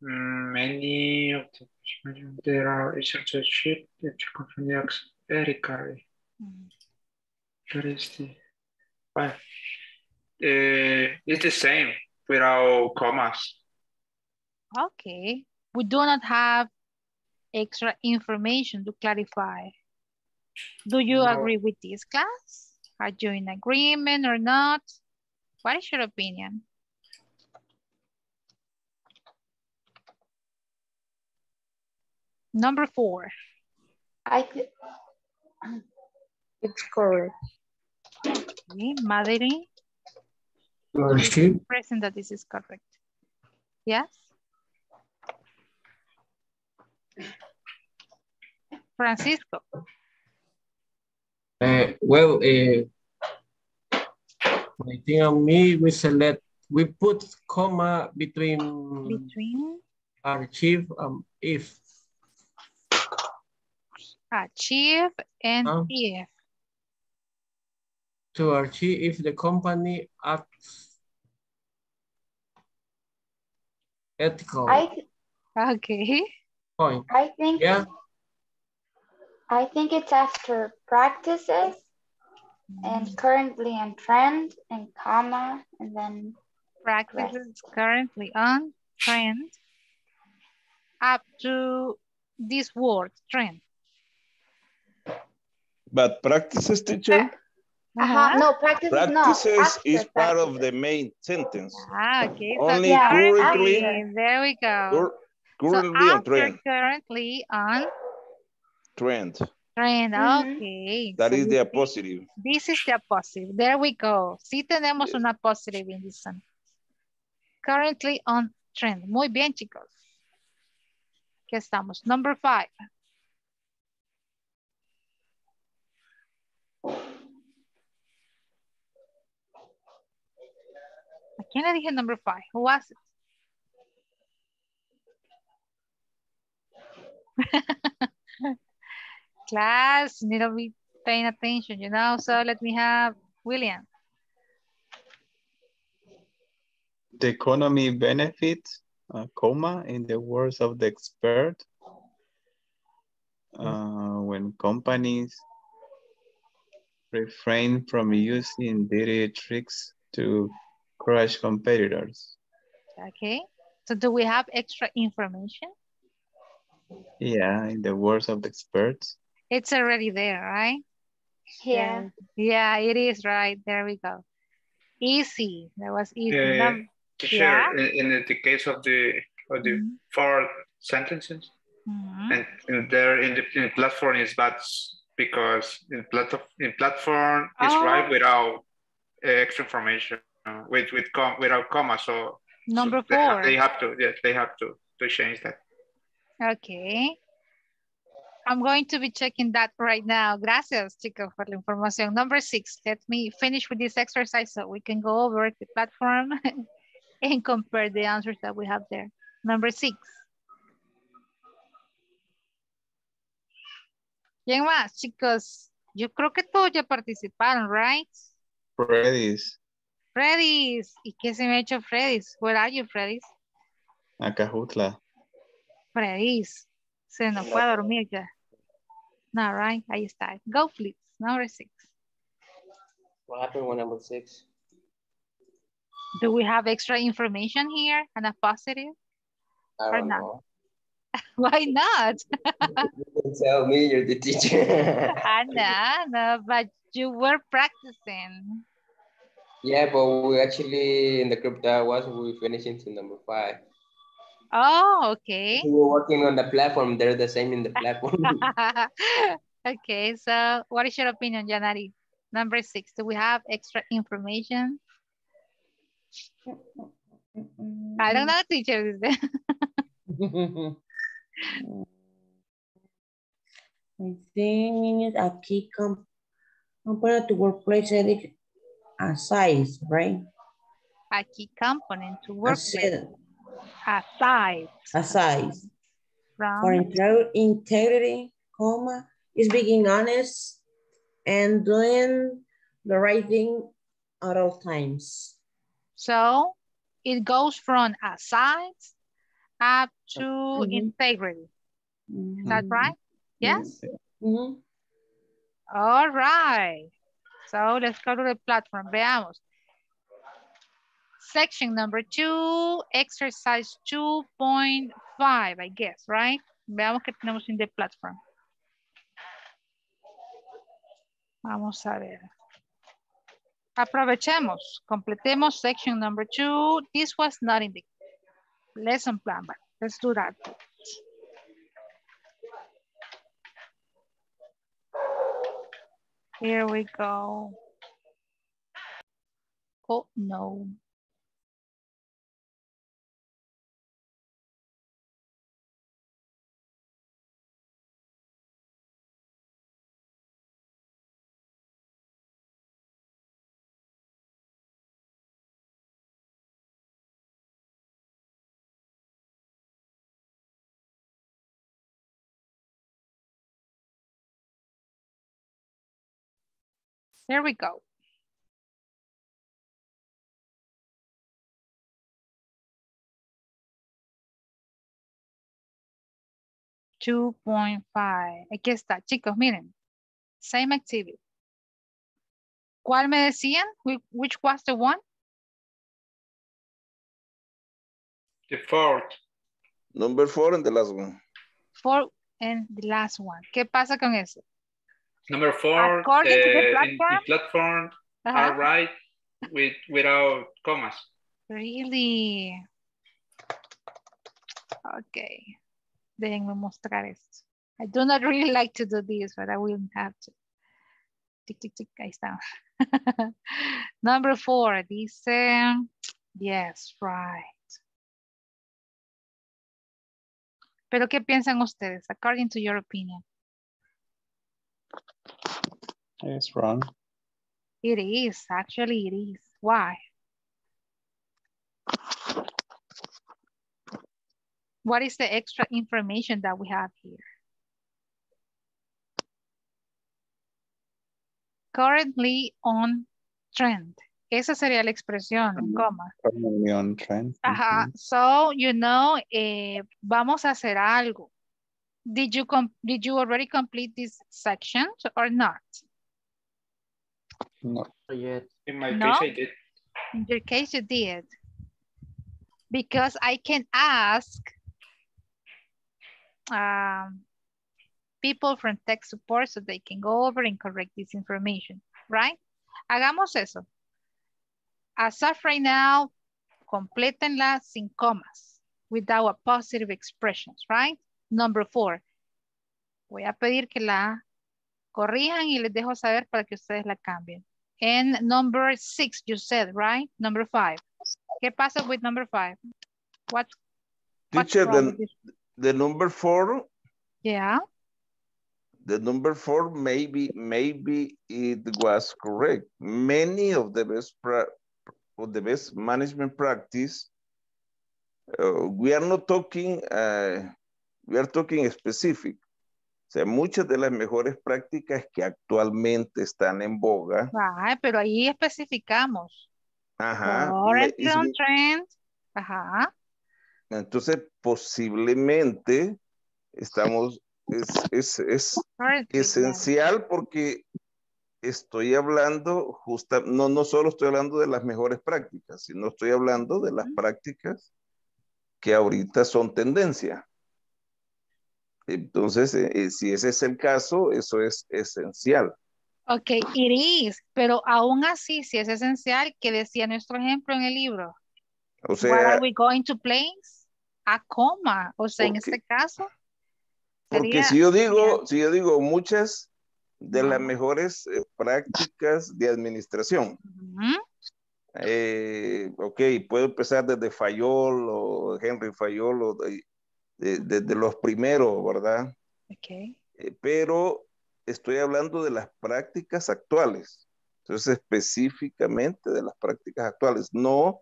Many of the children there are censorship that company acts very carefully. That is it's the same without commas. Okay, we do not have extra information to clarify. Do you agree with this, class? Are you in agreement or not? What is your opinion? Number 4. It's correct. Okay, Madeline. Present that this is correct. Yes. Francisco. I think on me, we put comma between achieve and if. Achieve and if. To achieve if the company acts ethical. Okay. Point. I think. Yeah. I think it's after practices and currently on trend and comma and then practices currently on trend up to this word trend. But practices, teacher? No, practices is practices. Part of the main sentence. Okay. Only so currently. There we go. Currently so on trend. Currently on trend. Trend, okay. That so is the appositive. This is the appositive. There we go. Sí tenemos una appositive in this sentence. Currently on trend. Muy bien, chicos. Aquí estamos. Number 5. ¿A quién le dije number 5? Who was it? Class, need to be paying attention, you know. So let me have William. The economy benefits, comma, in the words of the expert, when companies refrain from using dirty tricks to crush competitors. Okay, so do we have extra information? Yeah, in the words of the experts. It's already there, right? Yeah. Yeah, it is right. There we go. Easy. That was easy. Sure. Yeah. In the case of the four sentences, and there in platform is bad because in platform is right without extra information without comma. So number 4. They have to change that. Okay. I'm going to be checking that right now. Gracias, chicos, por la información. Number 6, let me finish with this exercise so we can go over the platform and compare the answers that we have there. Number 6. ¿Quién más, chicos? Yo creo que todos ya participaron, right? Freddy's. Freddy's. ¿Y qué se me ha hecho Freddy's? Where are you, Freddy's? Acajutla. Freddy's. Se nos fue a dormir ya. No, right? Ahí está. Go, please. Number 6. What happened with number 6? Do we have extra information here and a positive? I don't know. Why not? You can tell me, you're the teacher. No, but you were practicing. Yeah, but we actually, in the group that was, we finished into number 5. Oh, okay. We're working on the platform. They're the same in the platform. Okay, so what is your opinion, Janari? Number 6, do we have extra information? I don't know, teacher. I think a key component to workplace ethics and size, right? A key component to workplace. Aside for integrity, comma, is being honest and doing the right thing at all times. So it goes from aside up to integrity. Is that right? Yes? All right. So let's go to the platform. Veamos. Section number 2, exercise 2.5, I guess, right? Veamos que tenemos en the platform. Vamos a ver. Aprovechemos. Completemos section number 2. This was not in the lesson plan, but let's do that. Here we go. Oh, no. There we go. $2.5. Aquí está, chicos, miren. Same activity. ¿Cuál me decían? Which was the one? The fourth. Number 4 and the last one. 4 and the last one. ¿Qué pasa con eso? Number 4, according to the platform, are right without commas. Really? Okay. Déjenme mostrar esto. I do not really like to do this, but I will have to. Tic, tic, tic, ahí está. Number 4, dice, yes, right. Pero, ¿qué piensan ustedes? According to your opinion. It's wrong. It is, actually it is. Why? What is the extra information that we have here? Currently on trend. Esa sería la expresión, coma. Currently on trend. Ajá. So, you know, vamos a hacer algo. Did you already complete this section or not? No. Yet. In my case, I did. In your case, you did. Because I can ask people from tech support so they can go over and correct this information, right? Hagamos eso. As of right now, complétenla sin comas, without a positive expressions, right? Number 4. Voy a pedir que la corrijan y les dejo saber para que ustedes la cambien. And number 6, you said, right? Number 5. ¿Qué pasa with number 5? What? Teacher, the number 4. Yeah. The number 4, maybe it was correct. Many of the best management practice. We are not talking. We are talking specific. O sea, muchas de las mejores prácticas que actualmente están en boga. Ay, pero ahí especificamos. Ajá. On trend. Ajá. Entonces, posiblemente estamos, es esencial porque estoy hablando, no solo estoy hablando de las mejores prácticas, sino estoy hablando de las prácticas que ahorita son tendencia. Entonces, si ese es el caso, eso es esencial. Ok, it is, pero aún así, si es esencial, ¿qué decía nuestro ejemplo en el libro? O sea, what are we going to place? A coma, o sea, porque, en este caso. Sería, porque si yo digo muchas de las mejores prácticas de administración. Ok, puedo empezar desde Fayol o Henry Fayol o... Desde los primeros, ¿verdad? Okay. Pero estoy hablando de las prácticas actuales. Entonces, específicamente de las prácticas actuales, no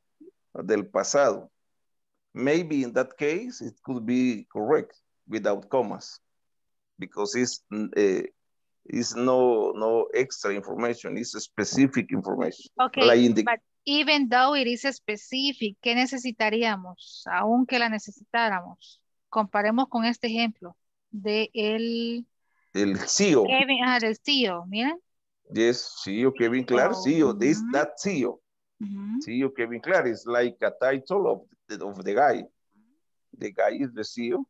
del pasado. Maybe in that case, it could be correct without commas. Because it's no extra information, it's specific information. Okay, like but even though it is specific, ¿qué necesitaríamos? Aunque la necesitáramos. Comparemos con este ejemplo de el CEO. Kevin, del CEO, miren. Yes, CEO Kevin Clark, CEO, this, that CEO. CEO Kevin Clark is like a title of the guy. The guy is the CEO.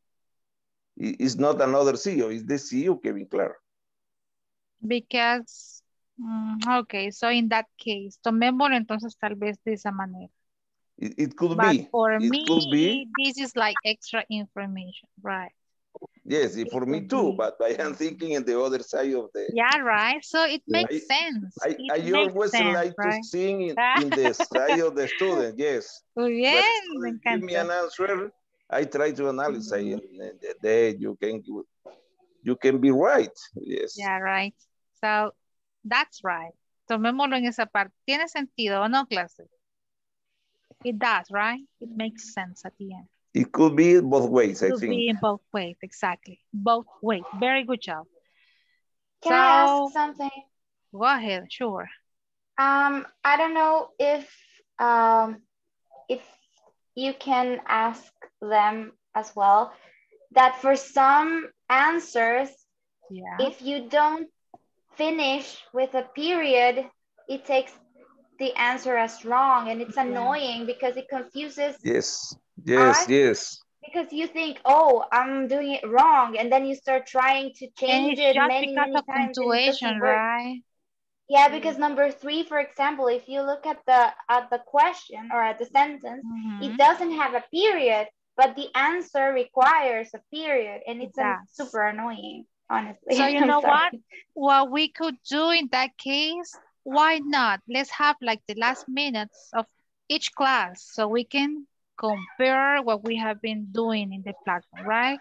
It's not another CEO, it's the CEO Kevin Clark. Because Okay, so in that case, tomémoslo entonces tal vez de esa manera. It could but be. For it me, could be. This is like extra information, right? Yes, for me too, but I am thinking in the other side of the... Yeah, right, so it makes sense. I always like to sing in the side of the student, yes. Muy bien, me encanta. Give me an answer, I try to analyze and then you can be right, yes. Yeah, right, so that's right. Tomémoslo en esa parte. ¿Tiene sentido o no, clase? It does, right? It makes sense at the end. It could be both ways, I think. It could be in both ways, exactly. Both ways. Very good job. Can I ask something? Go ahead, sure. I don't know if you can ask them as well, that for some answers, if you don't finish with a period, it takes the answer as wrong, and it's annoying because it confuses. Yes. Because you think, oh, I'm doing it wrong, and then you start trying to change it many times. Punctuation, right? Yeah, because number 3, for example, if you look at the question or at the sentence, it doesn't have a period, but the answer requires a period, and it's super annoying, honestly. So you know what we could do in that case? Why not? Let's have like the last minutes of each class so we can compare what we have been doing in the platform, right?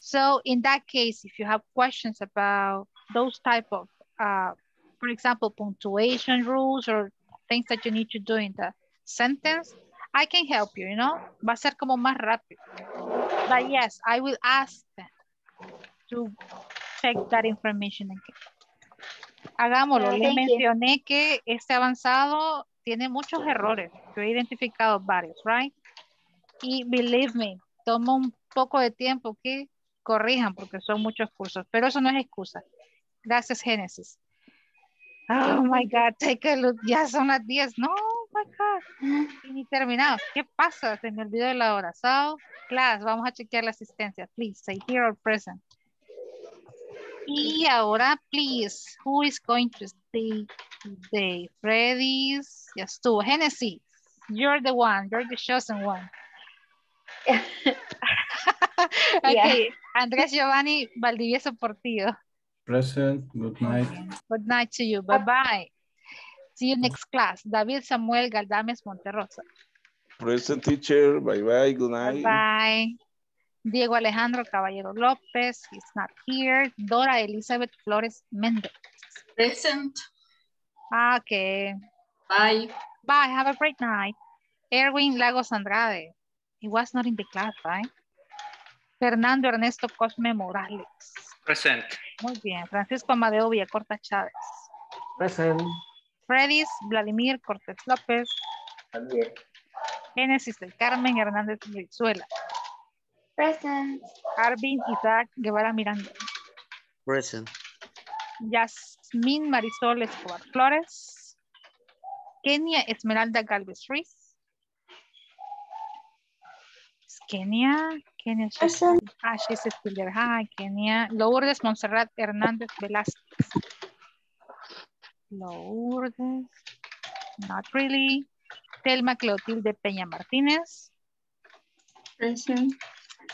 So in that case, if you have questions about those type of, for example, punctuation rules or things that you need to do in the sentence, I can help you, you know? Va a ser como más rápido. But yes, I will ask them to check that information again. Hagámoslo, les mencioné que este avanzado tiene muchos errores. Yo he identificado varios, right? Y believe me, toma un poco de tiempo que corrijan porque son muchos cursos, pero eso no es excusa. Gracias, Génesis. Oh my God, take a look. Ya son las 10. No, oh my God. Y ni terminado. ¿Qué pasa? Se me olvidó la hora. So, class, vamos a chequear la asistencia. Please, say here or present. Y ahora, please, who is going to stay today? Freddy's, ya estuvo. Genesis, you're the one, you're the chosen one. Okay, Andrés Giovanni Valdivieso Portillo. Present, good night. Good night to you, bye-bye. See you next class. David Samuel Galdames Monterrosa. Present teacher, bye-bye, good night. Bye-bye. Diego Alejandro Caballero López, he's not here. Dora Elizabeth Flores Mendez. Present. Okay. Bye. Bye, have a great night. Erwin Lagos Andrade. He was not in the class, right? Fernando Ernesto Cosme Morales. Present. Muy bien. Francisco Amadeo Villacorta Chávez. Present. Fredis Vladimir Cortés López. También. Génesis del Carmen Hernández Rizuela. Present. Arvin Isaac Guevara Miranda. Present. Yasmin Marisol Escobar Flores. Kenia Esmeralda Galvez Ruiz. It's Kenia. Kenia. Present. She's still there. Hi, Kenia. Lourdes Montserrat Hernández Velázquez. Lourdes. Not really. Telma Clotilde Peña Martínez. Present.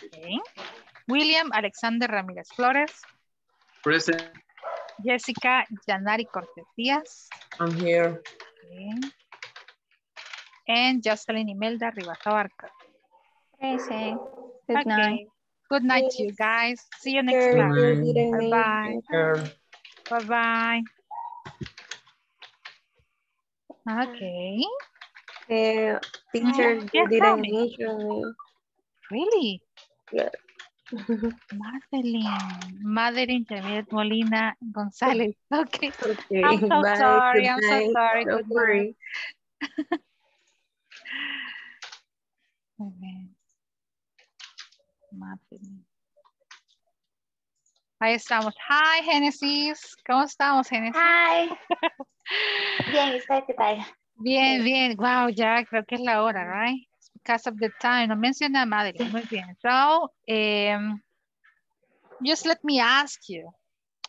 Okay. William Alexander Ramírez Flores. Present. Jessica Yanari Cortés Díaz. I'm here. Okay. And Jocelyn Imelda Rivas Abarca. Present. Good night. Good night to you guys. See you next time. Bye bye. Bye bye. Okay. The teacher didn't mention me. Really? Yeah. Madeline Javier Molina González. Okay. I'm so sorry. Good morning. Okay. Madeline. Ahí estamos. Hi, Génesis. ¿Cómo estamos, Génesis? Hi. Bien, ¿ustedes qué tal? Bien, bien. Wow, ya creo que es la hora, right? Because of the time, no menciona a Madeline. Muy bien. So, just let me ask you,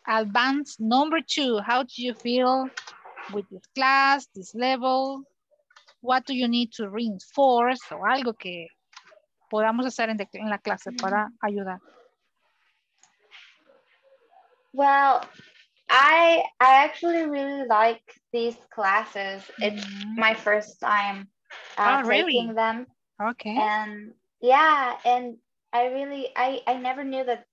advanced number 2. How do you feel with this class, this level? What do you need to reinforce? O algo que podamos hacer en la clase para ayudar. Well, I actually really like these classes. It's my first time taking them. Okay. And yeah, and I really, I never knew that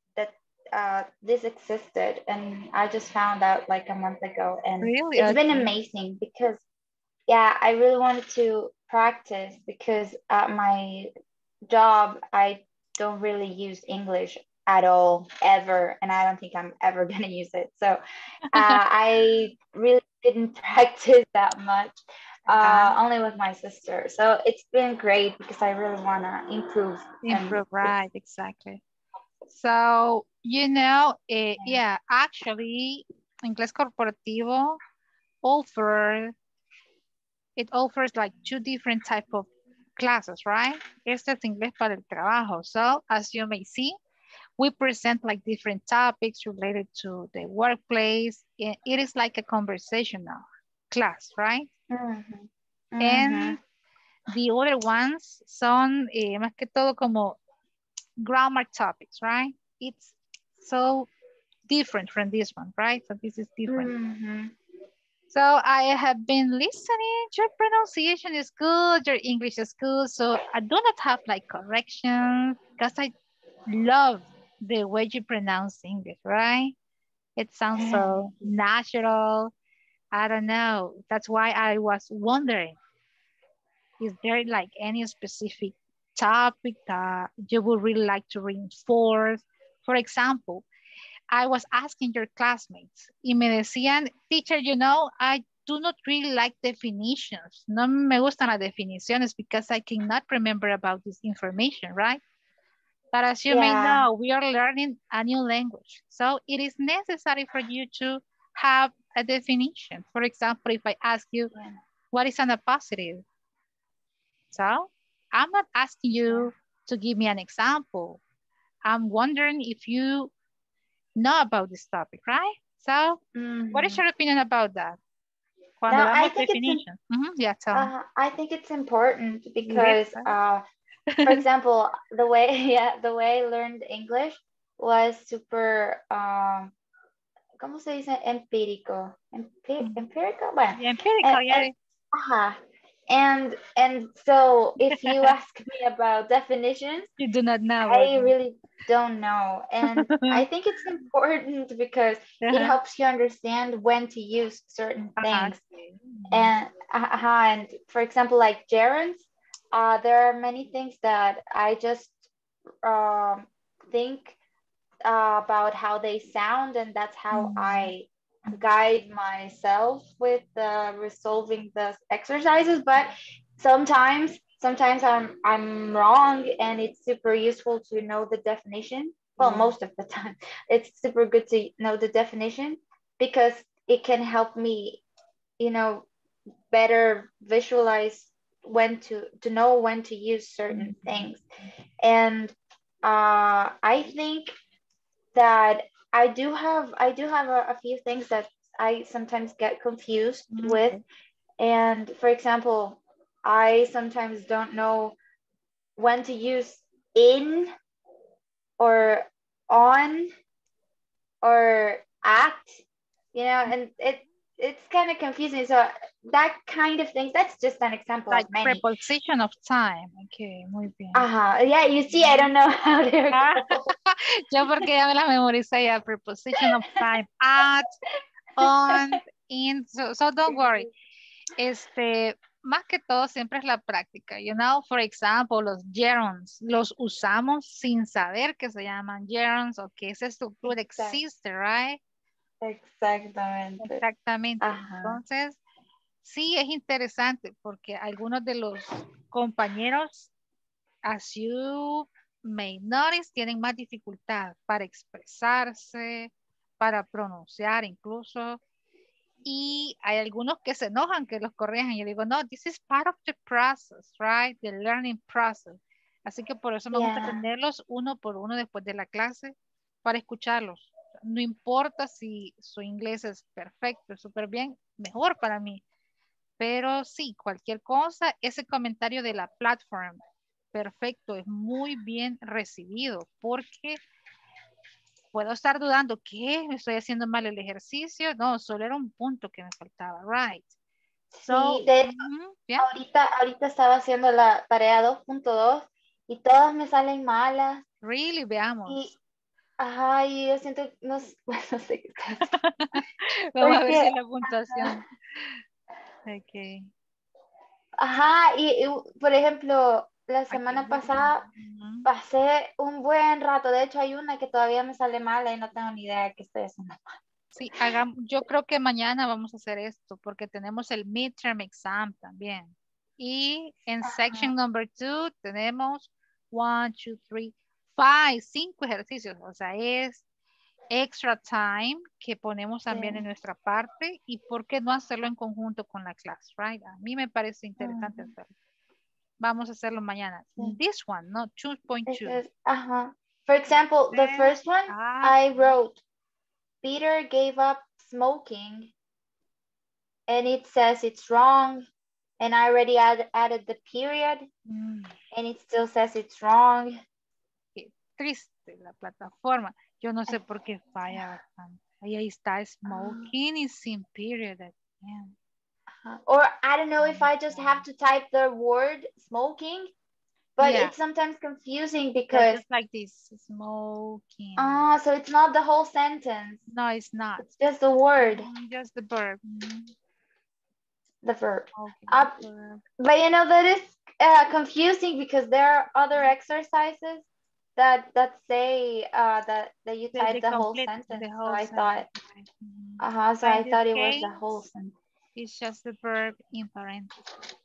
this existed, and I just found out like a month ago, and it's been amazing because yeah, I really wanted to practice because at my job, I don't really use English at all, ever, and I don't think I'm ever going to use it. So I really didn't practice that much, only with my sister. So it's been great because I really want to improve. Right, exactly. So, you know, yeah, actually, Inglés Corporativo offers like 2 different type of classes, right? Este es Inglés para el Trabajo. So, as you may see, we present like different topics related to the workplace. It is like a conversational class, right? Mm-hmm. Mm-hmm. And the other ones son más que todo como grammar topics, right? It's so different from this one, right? So this is different. Mm-hmm. So I have been listening. Your pronunciation is good. Your English is good. So I do not have like corrections because I love the way you pronounce English, right? It sounds so natural. I don't know. That's why I was wondering, is there like any specific topic that you would really like to reinforce? For example, I was asking your classmates, y me decían, teacher, you know, I do not really like definitions. No me gustan las definiciones because I cannot remember about this information, right? But as you may know, we are learning a new language. So it is necessary for you to have a definition. For example, if I ask you, what is an appositive? So I'm not asking you to give me an example. I'm wondering if you know about this topic, right? So what is your opinion about that? Cuando no, I think definition. I think it's important because for example, the way I learned English was super, ¿cómo se dice? Empírico. Empirical? Bueno. Yeah, empirical, And so if you ask me about definitions, you do not know. I really don't know. And I think it's important because it helps you understand when to use certain things. And, and for example, like gerunds, there are many things that I just think about how they sound, and that's how I guide myself with resolving the exercises. But sometimes I'm wrong, and it's super useful to know the definition. Well, most of the time, it's super good to know the definition because it can help me, you know, better visualize when to know when to use certain things. And I think that I do have a few things that I sometimes get confused with. And for example, I sometimes don't know when to use in or on or at, you know, and it's kind of confusing. So that kind of thing, that's just an example. Like preposition of time. Okay, muy bien. Yeah, you see, I don't know how they're Yo porque ya me las memoricé, ya, preposition of time, at, on, in. So don't worry. Más que todo siempre es la práctica. You know, for example, los gerunds, los usamos sin saber que se llaman gerunds o que esa estructura existe, right? Exactamente. Exactamente. Entonces, sí es interesante porque algunos de los compañeros, as you may notice, tienen más dificultad para expresarse, para pronunciar incluso. Y hay algunos que se enojan que los corrijan. Yo digo, no, this is part of the process, right? The learning process. Así que por eso me gusta tenerlos uno por uno después de la clase para escucharlos. no importa si su inglés es perfecto, súper bien, mejor para mí. Pero sí, cualquier cosa, ese comentario de la platform, perfecto, es muy bien recibido porque puedo estar dudando, ¿qué? ¿Me estoy haciendo mal el ejercicio? No, solo era un punto que me faltaba, right? So, sí, de hecho, yeah. ahorita estaba haciendo la tarea 2.2 y todas me salen malas. Really, veamos. Y, ajá, y yo siento, no sé qué está haciendo. Vamos a ver si la puntuación. Okay. Ajá, y por ejemplo, la semana pasada pasé un buen rato. De hecho, hay una que todavía me sale mala y no tengo ni idea de qué estoy haciendo mal. Sí, yo creo que mañana vamos a hacer esto porque tenemos el midterm exam también. Y en section number 2 tenemos 5 ejercicios. O sea, es extra time que ponemos también en nuestra parte. Y por qué no hacerlo en conjunto con la clase, right? A mí me parece interesante hacerlo. Vamos a hacerlo mañana. This one, no, 2.2. Ajá. For example, the first one I wrote. Peter gave up smoking and it says it's wrong. And I already added the period and it still says it's wrong. Qué triste la plataforma. Yo no sé por qué falla bastante. Ahí está smoking is sin period at the end. Or I don't know if I just have to type the word smoking, but it's sometimes confusing because just like this, smoking. Ah, so it's not the whole sentence. No, it's not. It's just the word. Just the verb. The verb. Okay. But you know that is confusing because there are other exercises that say that you type the whole sentence. So I thought it was the whole sentence. It's just the verb in parentheses.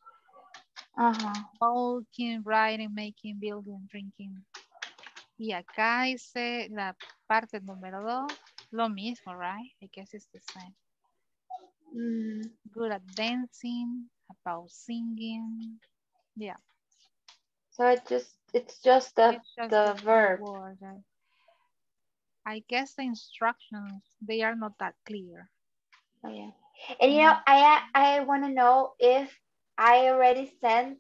Walking, writing, making, building, drinking. Y acá hice la parte número 2. Lo mismo, right? I guess it's the same. Good at dancing, about singing. Yeah. So it's just the verb. Word. I guess the instructions, they are not that clear. Oh, yeah. And you know, I want to know if I already sent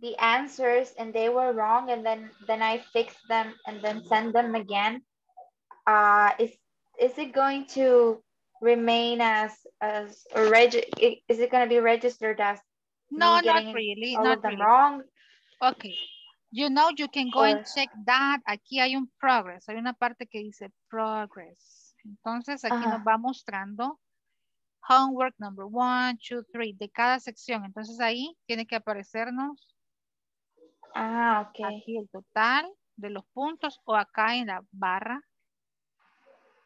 the answers and they were wrong, and then I fixed them and then send them again. Is it going to remain as or is it going to be registered as? No, not really. Not really. Wrong. Okay. You know, you can go and check that. Aquí hay un progress. Hay una parte que dice progress. Entonces aquí nos va mostrando. Homework number 1, 2, 3 de cada sección. Entonces ahí tiene que aparecernos aquí el total de los puntos o acá en la barra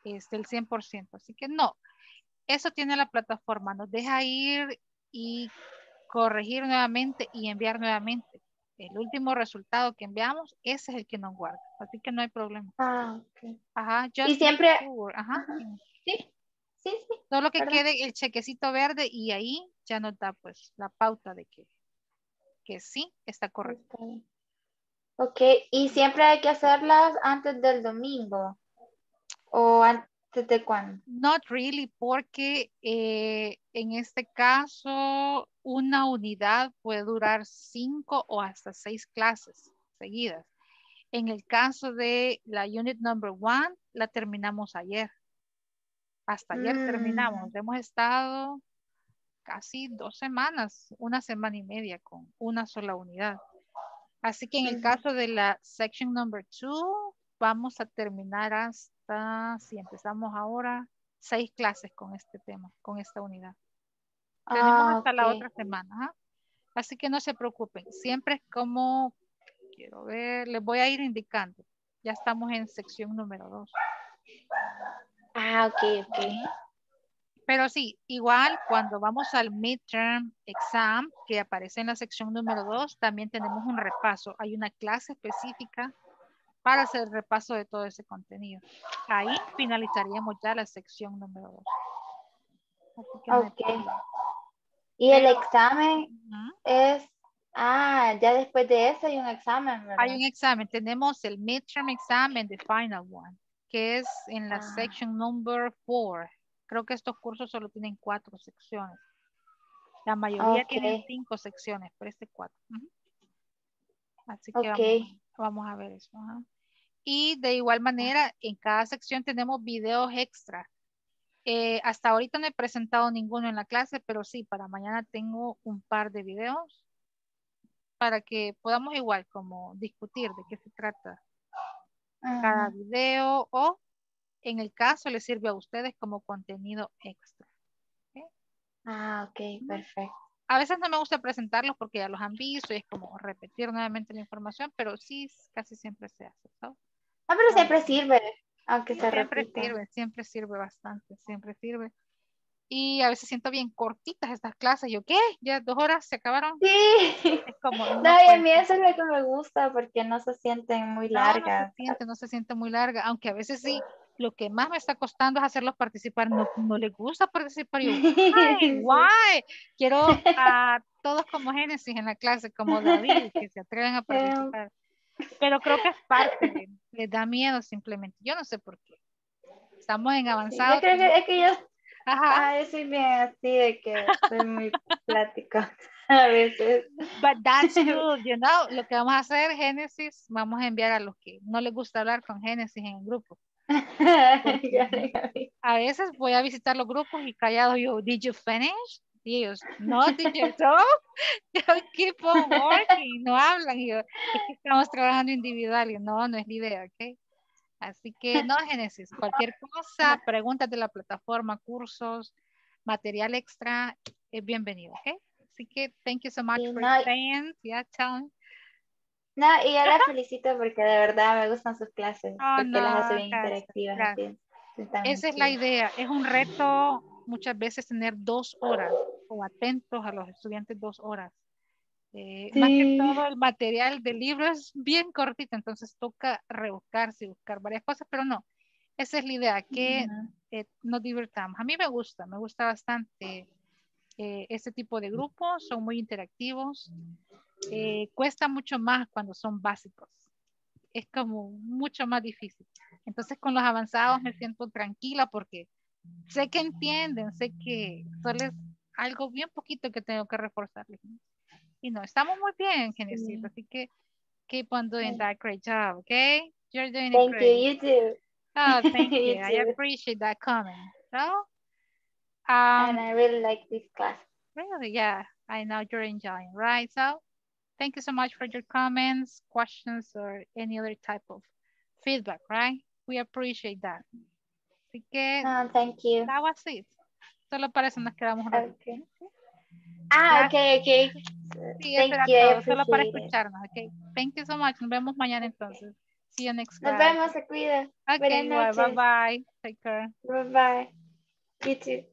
es del 100%. Así que no, eso tiene la plataforma. Nos deja ir y corregir nuevamente y enviar nuevamente. El último resultado que enviamos, ese es el que nos guarda. Así que no hay problema. Ajá. Y siempre... Sí. Sí. Todo lo que quede el chequecito verde y ahí ya nos da pues la pauta de que sí está correcto. Okay. Y siempre hay que hacerlas antes del domingo o antes de cuándo. Not really, porque en este caso una unidad puede durar 5 o hasta 6 clases seguidas. En el caso de la unit number 1 la terminamos ayer. Hasta ayer terminamos. Hemos estado casi 2 semanas, 1 semana y media con una sola unidad. Así que en el caso de la section number 2, vamos a terminar hasta, si empezamos ahora, 6 clases con este tema, con esta unidad. Tenemos hasta la otra semana. Así que no se preocupen. Siempre es como, quiero ver, les voy a ir indicando. Ya estamos en sección número 2. Ok. Pero sí, igual cuando vamos al midterm exam que aparece en la sección número 2, también tenemos un repaso. Hay una clase específica para hacer el repaso de todo ese contenido. Ahí finalizaríamos ya la sección número 2. Ok. ¿Y el examen es? Ya después de eso hay un examen, ¿verdad? Hay un examen. Tenemos el midterm exam and the final one. que es en la section number 4. Creo que estos cursos solo tienen 4 secciones. La mayoría tienen 5 secciones, pero este 4. Así que vamos a ver eso. Y de igual manera, en cada sección tenemos videos extra. Hasta ahorita no he presentado ninguno en la clase, pero sí, para mañana tengo un par de videos para que podamos igual como discutir de qué se trata cada video, o en el caso les sirve a ustedes como contenido extra. ¿Okay? Ok, perfecto. A veces no me gusta presentarlos porque ya los han visto y es como repetir nuevamente la información, pero sí casi siempre se hace, ¿no? Ah, pero siempre sirve. Aunque se repita. Siempre sirve bastante, siempre sirve. Y a veces siento bien cortitas estas clases. Yo, ¿qué? ¿Ya 2 horas se acabaron? Sí. Es como, no, y a mí eso es lo que me gusta, porque no se sienten muy largas. No se sienten muy largas, aunque a veces sí. Lo que más me está costando es hacerlos participar. No les gusta participar. Yo, ay, guay. Quiero a todos como Génesis en la clase, como David, que se atreven a participar. Pero creo que es parte, les da miedo simplemente. Yo no sé por qué. Estamos en avanzado. Yo creo que es que yo soy bien así, de que soy muy plática a veces. But that's true, you know. Lo que vamos a hacer, Génesis, vamos a enviar a los que no les gusta hablar con Génesis en el grupo. A veces voy a visitar los grupos y callado yo, did you finish? Y ellos, no, did you talk? Keep on working. No hablan. Y yo, es que estamos trabajando individual. Y yo, no es la idea, ¿ok? Así que no, Génesis, cualquier cosa, preguntas de la plataforma, cursos, material extra, es bienvenido, ¿ok? Así que thank you so much for staying. Yeah, Tom. No, y yo la felicito porque de verdad me gustan sus clases, porque las hace bien interactivas. Gracias. Esa es la idea, es un reto muchas veces tener 2 horas, o atentos a los estudiantes 2 horas. Sí. Más que todo el material del libro es bien cortito, entonces toca rebuscarse y buscar varias cosas, pero no, esa es la idea, que nos divertamos. A mí me gusta bastante este tipo de grupos, son muy interactivos. Cuesta mucho más cuando son básicos, es como mucho más difícil. Entonces con los avanzados me siento tranquila porque sé que entienden, sé que solo es algo bien poquito que tengo que reforzarles. Y no, estamos muy bien, Genesis, así que keep on doing that great job, okay? You're doing it great. Thank you, you too. Oh, thank you, I appreciate that comment. So, and I really like this class. Really, yeah, I know you're enjoying, right? So, thank you so much for your comments, questions, or any other type of feedback, right? We appreciate that. Así que, thank you. That was it. Solo para eso nos quedamos. Okay. Okay. Sí, thank you. Solo para escucharnos, okay? Thank you so much. Nos vemos mañana entonces. See you next time. Nos vemos, se cuida. Okay, bye-bye. Take care. Bye-bye. You too.